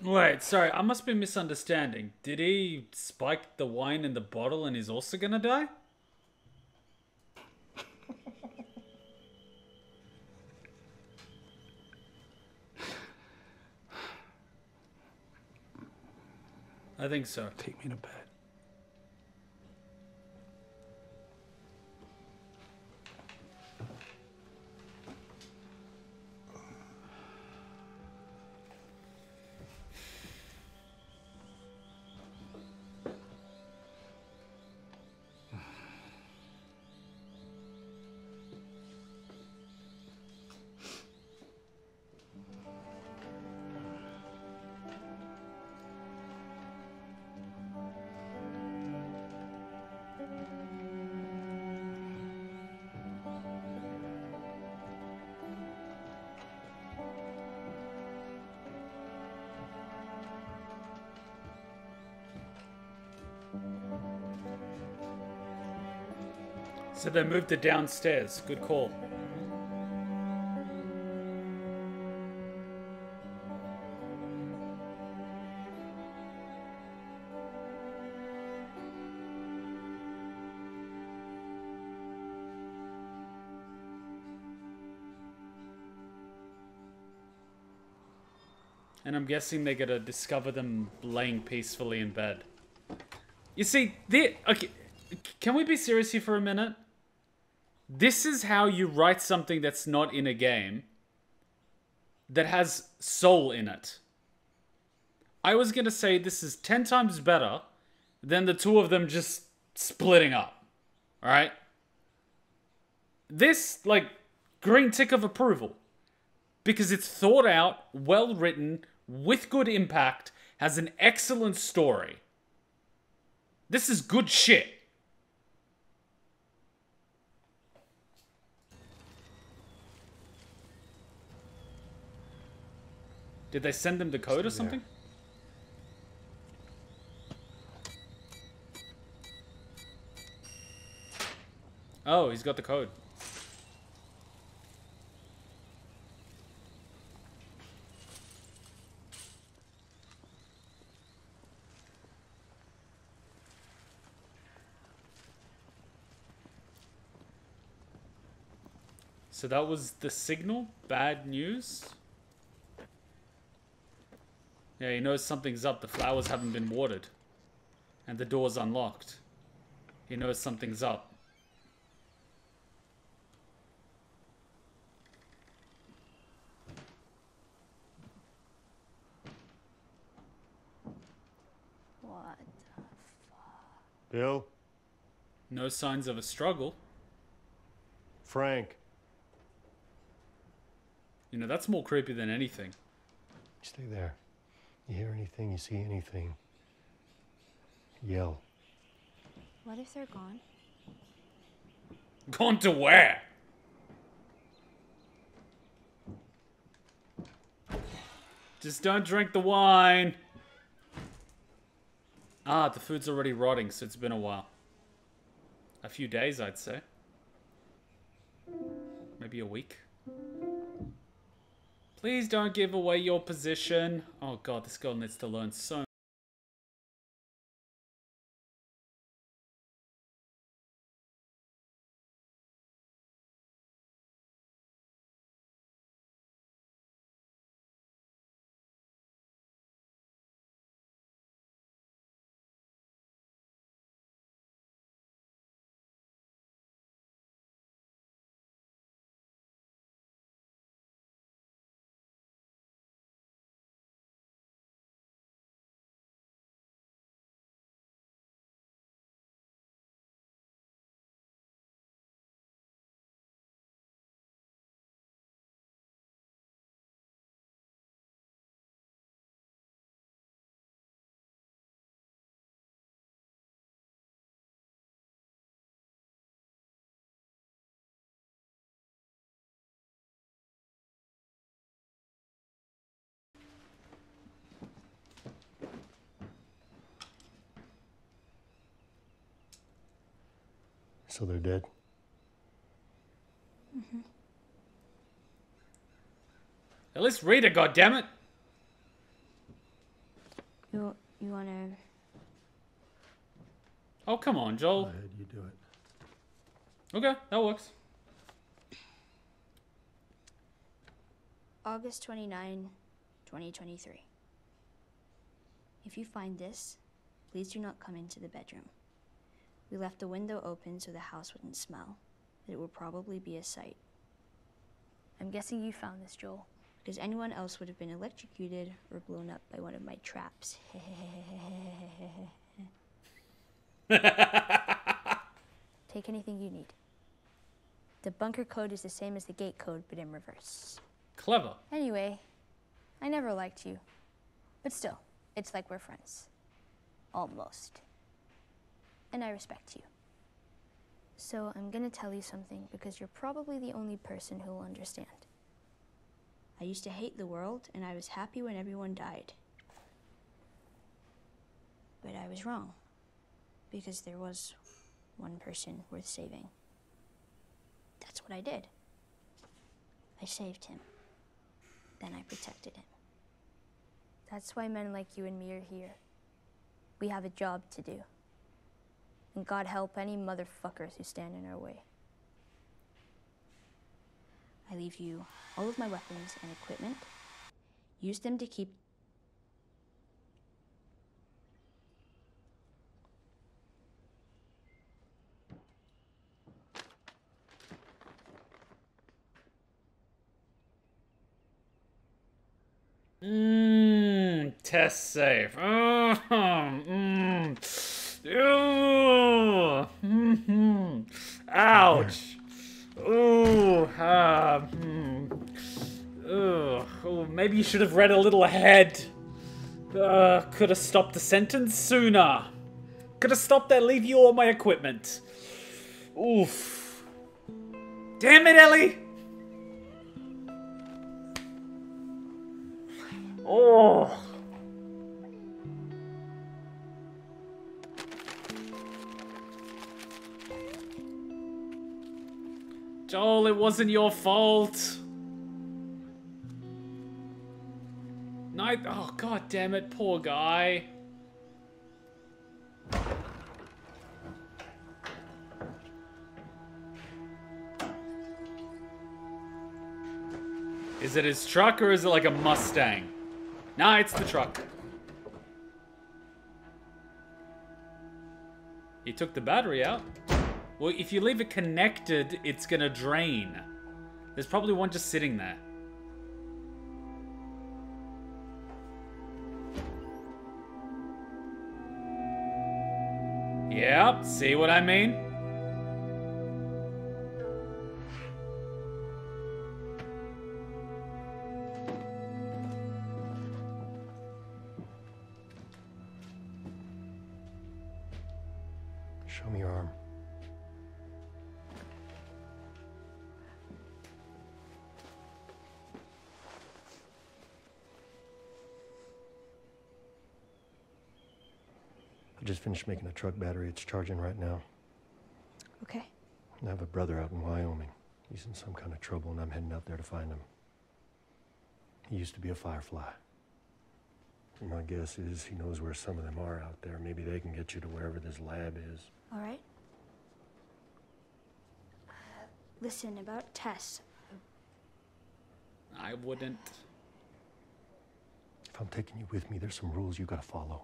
Wait, sorry, I must be misunderstanding. Did he spike the wine in the bottle and he's also gonna die? I think so. Take me to bed. So they moved it downstairs. Good call. And I'm guessing they're gonna discover them laying peacefully in bed. You see, they're... Okay, can we be serious here for a minute? This is how you write something that's not in a game that has soul in it. I was gonna say this is 10 times better than the two of them just splitting up. Alright? This, like, green tick of approval. Because it's thought out, well written, with good impact, has an excellent story. This is good shit. Did they send them the code or something? Yeah. Oh, he's got the code. So that was the signal? Bad news? Yeah, he knows something's up. The flowers haven't been watered. And the door's unlocked. He knows something's up. What the fuck? Bill? No signs of a struggle. Frank. You know, that's more creepy than anything. Stay there. You hear anything, you see anything. Yell. What if they're gone? Gone to where? Just don't drink the wine. Ah, the food's already rotting, so it's been a while. A few days, I'd say. Maybe a week. Please don't give away your position. Oh god, this girl needs to learn so much. So they're dead? Mm-hmm. At least read it, goddammit! You wanna... Oh, come on, Joel. Go ahead, you do it. Okay, that works. August 29, 2023. If you find this, please do not come into the bedroom. We left the window open so the house wouldn't smell. It would probably be a sight. I'm guessing you found this, Joel. Because anyone else would have been electrocuted or blown up by one of my traps. Take anything you need. The bunker code is the same as the gate code, but in reverse. Clever. Anyway, I never liked you. But still, it's like we're friends. Almost. And I respect you. So I'm gonna tell you something because you're probably the only person who will understand. I used to hate the world and I was happy when everyone died. But I was wrong. because there was one person worth saving. That's what I did. I saved him. Then I protected him. That's why men like you and me are here. We have a job to do. And God help any motherfuckers who stand in our way. I leave you all of my weapons and equipment. Use them to keep... Tess safe. Oh, Ooh. Ouch. Ooh. Ooh. Ooh. Maybe you should have read a little ahead. Could have stopped the sentence sooner. Could have stopped that. Leave you all my equipment. Oof. Damn it, Ellie. Oh. Joel, it wasn't your fault. Night. Oh, god damn it, poor guy. Is it his truck or is it like a Mustang? Nah, it's the truck. He took the battery out. Well, if you leave it connected, it's gonna drain. There's probably one just sitting there. Yep, see what I mean? Show me your arm. I just finished making a truck battery. It's charging right now. Okay. I have a brother out in Wyoming. He's in some kind of trouble, and I'm heading out there to find him. He used to be a firefly. And my guess is he knows where some of them are out there. Maybe they can get you to wherever this lab is. All right. Listen, about Tess. I wouldn't. If I'm taking you with me, there's some rules you gotta follow.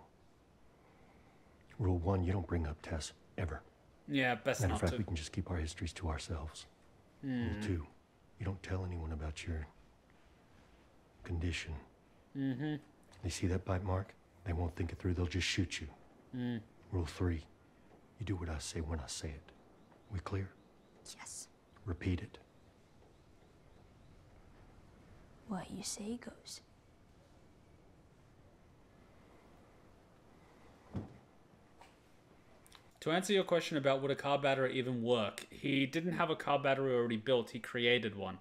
Rule one, you don't bring up Tess, ever. Yeah, best not to. Matter of fact, we can just keep our histories to ourselves. Mm. Rule two, you don't tell anyone about your condition. Mm-hmm. They see that bite mark, they won't think it through, they'll just shoot you. Mm. Rule three, you do what I say when I say it. We clear? Yes. Repeat it. What you say goes. To answer your question about would a car battery even work, he didn't have a car battery already built, he created one.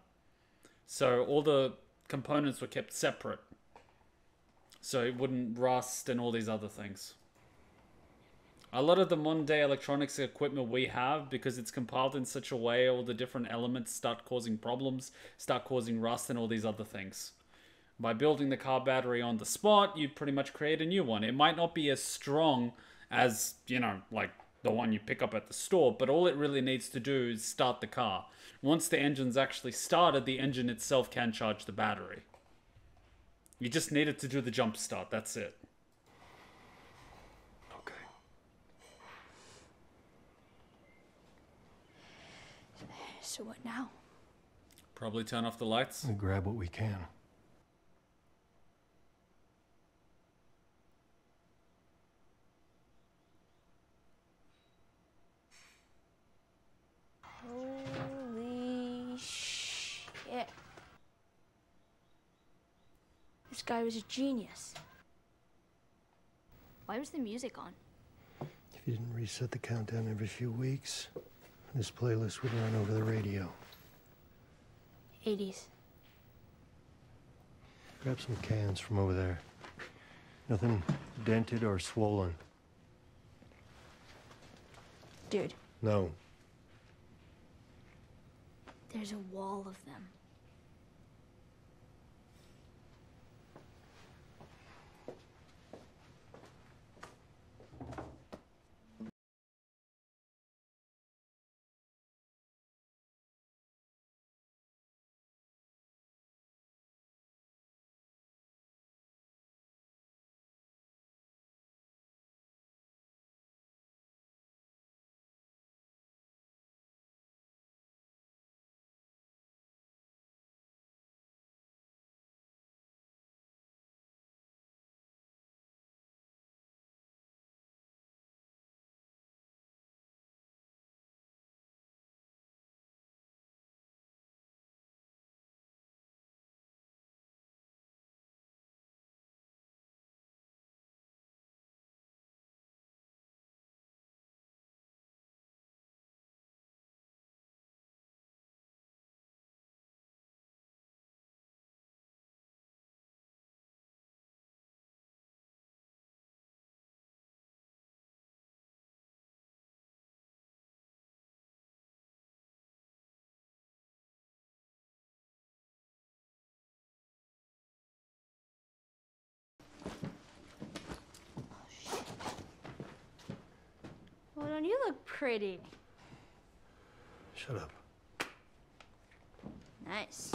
So all the components were kept separate. So it wouldn't rust and all these other things. A lot of the modern day electronics equipment we have, because it's compiled in such a way, all the different elements start causing problems, start causing rust and all these other things. By building the car battery on the spot, you pretty much create a new one. It might not be as strong as, you know, like the one you pick up at the store, but all it really needs to do is start the car. Once the engine's actually started, the engine itself can charge the battery. You just need it to do the jump start, that's it. Okay. So what now? Probably turn off the lights. We grab what we can. Holy shit. This guy was a genius. Why was the music on? If you didn't reset the countdown every few weeks, this playlist would run over the radio. 80s. Grab some cans from over there. Nothing dented or swollen. Dude. No. There's a wall of them. Well, don't you look pretty? Shut up. Nice.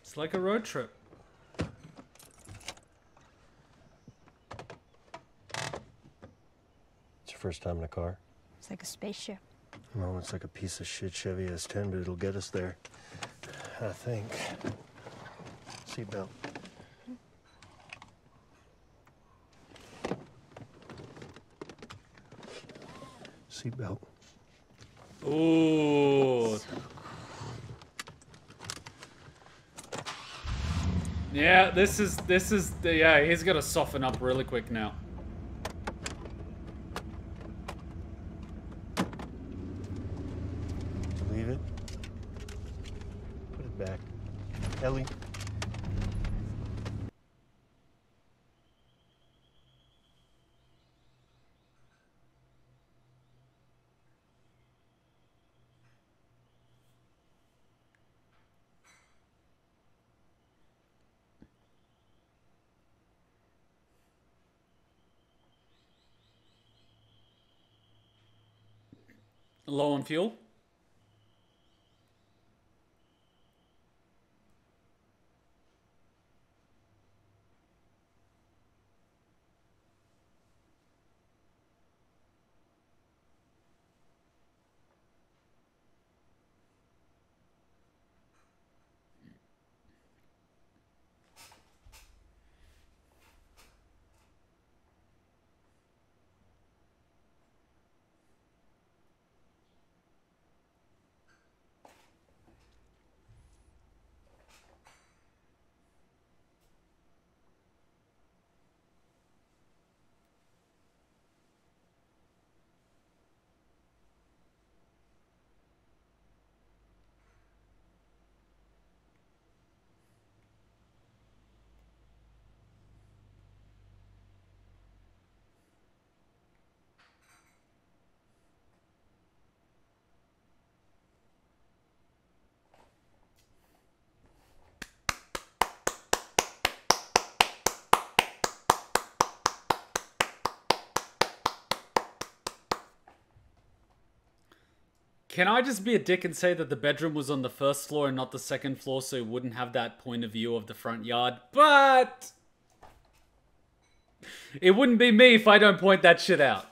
It's like a road trip. First time in a car. It's like a spaceship. No, it's like a piece of shit Chevy S10, but it'll get us there. I think. Seatbelt. Seatbelt. Ooh. Yeah, this is he's gotta soften up really quick now. Ellie. Low on fuel. Can I just be a dick and say that the bedroom was on the first floor and not the second floor, so it wouldn't have that point of view of the front yard? But it wouldn't be me if I don't point that shit out.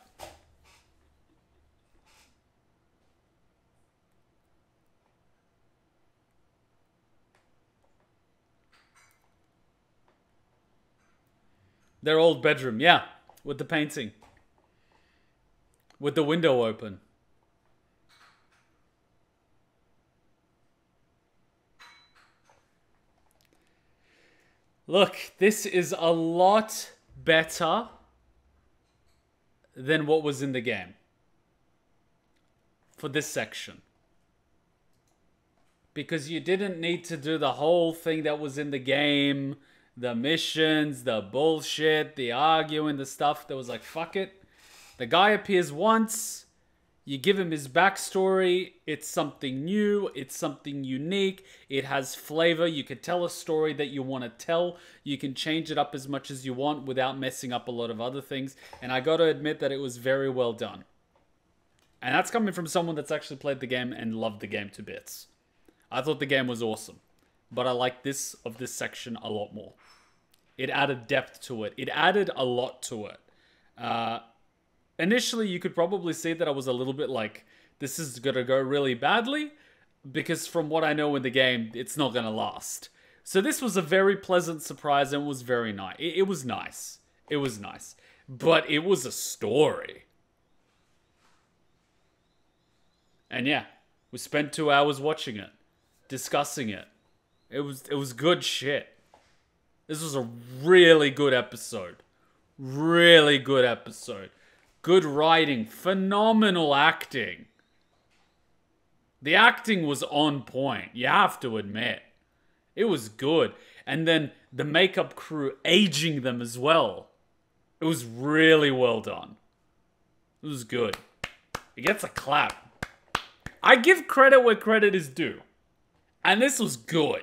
Their old bedroom, yeah, with the painting. With the window open. Look, this is a lot better than what was in the game. for this section. Because you didn't need to do the whole thing that was in the game. The missions, the bullshit, the arguing, the stuff that was like, fuck it. The guy appears once. You give him his backstory. It's something new. It's something unique. It has flavor. You can tell a story that you want to tell. You can change it up as much as you want without messing up a lot of other things. And I got to admit that it was very well done. And that's coming from someone that's actually played the game and loved the game to bits. I thought the game was awesome, but I like this of this section a lot more. It added depth to it. It added a lot to it. Initially, you could probably see that I was a little bit like, this is going to go really badly, because from what I know in the game, it's not going to last. So this was a very pleasant surprise and was very nice. It was nice. It was nice. But it was a story. And yeah, we spent 2 hours watching it, discussing it. It was good shit. This was a really good episode. Really good episode. Good writing. Phenomenal acting. The acting was on point. You have to admit. It was good. And then the makeup crew aging them as well. It was really well done. It was good. It gets a clap. I give credit where credit is due. And this was good.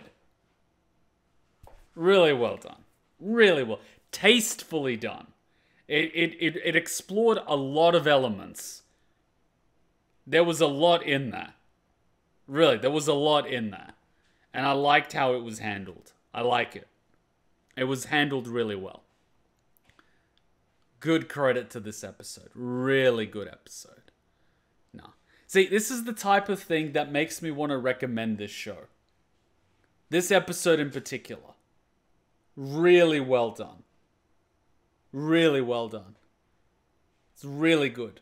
Really well done. Really well. Tastefully done. It explored a lot of elements. There was a lot in there. Really, there was a lot in there. And I liked how it was handled. I like it. It was handled really well. Good credit to this episode. Really good episode. No. See, this is the type of thing that makes me want to recommend this show. This episode in particular. Really well done. Really well done. It's really good.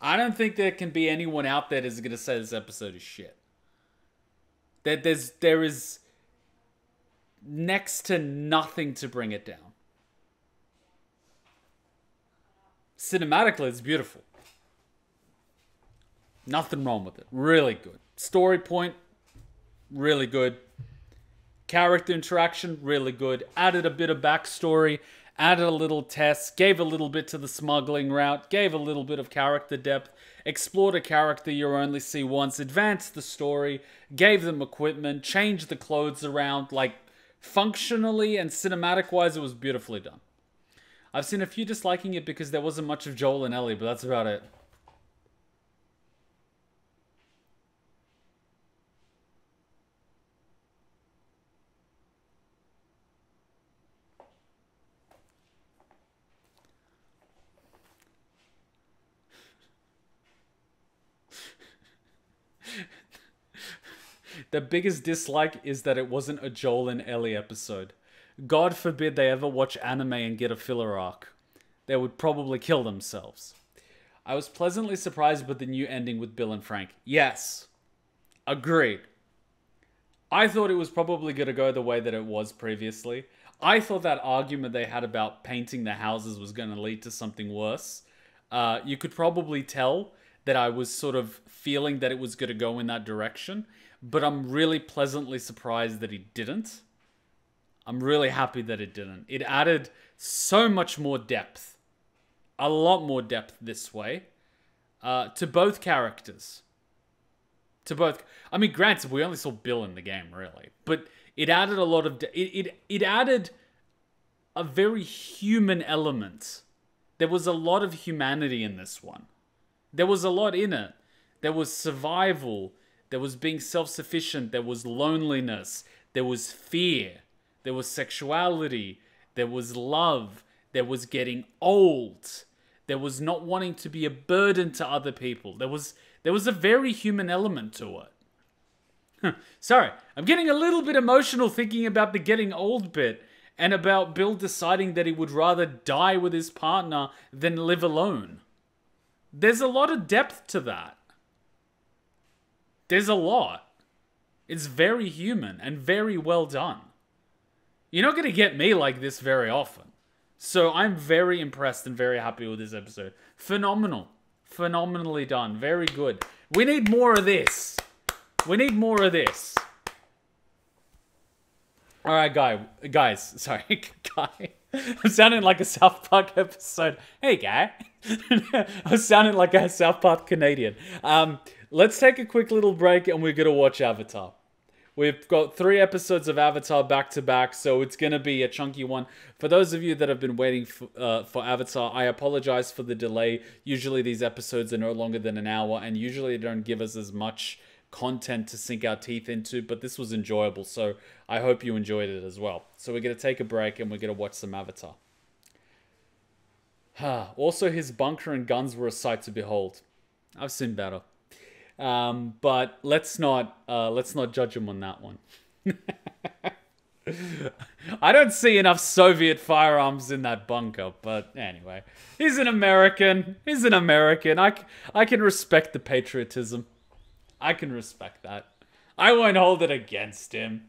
I don't think there can be anyone out there that's going to say this episode is shit. There is next to nothing to bring it down. Cinematically, it's beautiful. Nothing wrong with it. Really good. Story point, really good. Character interaction, really good. Added a bit of backstory. Added a little test, gave a little bit to the smuggling route, gave a little bit of character depth, explored a character you only see once, advanced the story, gave them equipment, changed the clothes around. Like, functionally and cinematic-wise, it was beautifully done. I've seen a few disliking it because there wasn't much of Joel and Ellie, but that's about it. The biggest dislike is that it wasn't a Joel and Ellie episode. God forbid they ever watch anime and get a filler arc. They would probably kill themselves. I was pleasantly surprised by the new ending with Bill and Frank. Yes. Agreed. I thought it was probably going to go the way that it was previously. I thought that argument they had about painting the houses was going to lead to something worse. You could probably tell that I was sort of feeling that it was going to go in that direction. But I'm really pleasantly surprised that he didn't. I'm really happy that it didn't. It added so much more depth. A lot more depth this way. To both characters. To both. I mean, granted, we only saw Bill in the game, really. But it added a lot of... It added a very human element. There was a lot of humanity in this one. There was a lot in it. There was survival... There was being self-sufficient. There was loneliness. There was fear. There was sexuality. There was love. There was getting old. There was not wanting to be a burden to other people. There was a very human element to it. Huh. Sorry, I'm getting a little bit emotional thinking about the getting old bit and about Bill deciding that he would rather die with his partner than live alone. There's a lot of depth to that. There's a lot. It's very human and very well done. You're not going to get me like this very often. So I'm very impressed and very happy with this episode. Phenomenal. Phenomenally done. Very good. We need more of this. We need more of this. All right, guys. Sorry, guy. I'm sounding like a South Park episode. Hey, guy. I'm sounding like a South Park Canadian. Let's take a quick little break and we're going to watch Avatar. We've got 3 episodes of Avatar back to back, so it's going to be a chunky one. For those of you that have been waiting for Avatar, I apologize for the delay. Usually these episodes are no longer than an hour, and usually they don't give us as much content to sink our teeth into, but this was enjoyable, so I hope you enjoyed it as well. So we're going to take a break and we're going to watch some Avatar. Also, his bunker and guns were a sight to behold. I've seen better. But let's not judge him on that one. I don't see enough Soviet firearms in that bunker, but anyway, he's an American. He's an American. I can respect the patriotism. I can respect that. I won't hold it against him.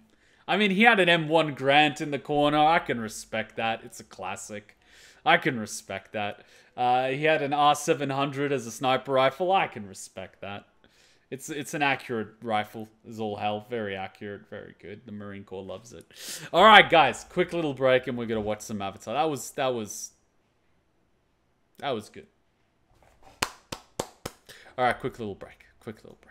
I mean, he had an M1 Grant in the corner. I can respect that. It's a classic. I can respect that. He had an R700 as a sniper rifle. I can respect that. It's an accurate rifle, is all hell. Very accurate, very good. The Marine Corps loves it. All right, guys, quick little break, and we're gonna watch some Avatar. That was good. All right, quick little break.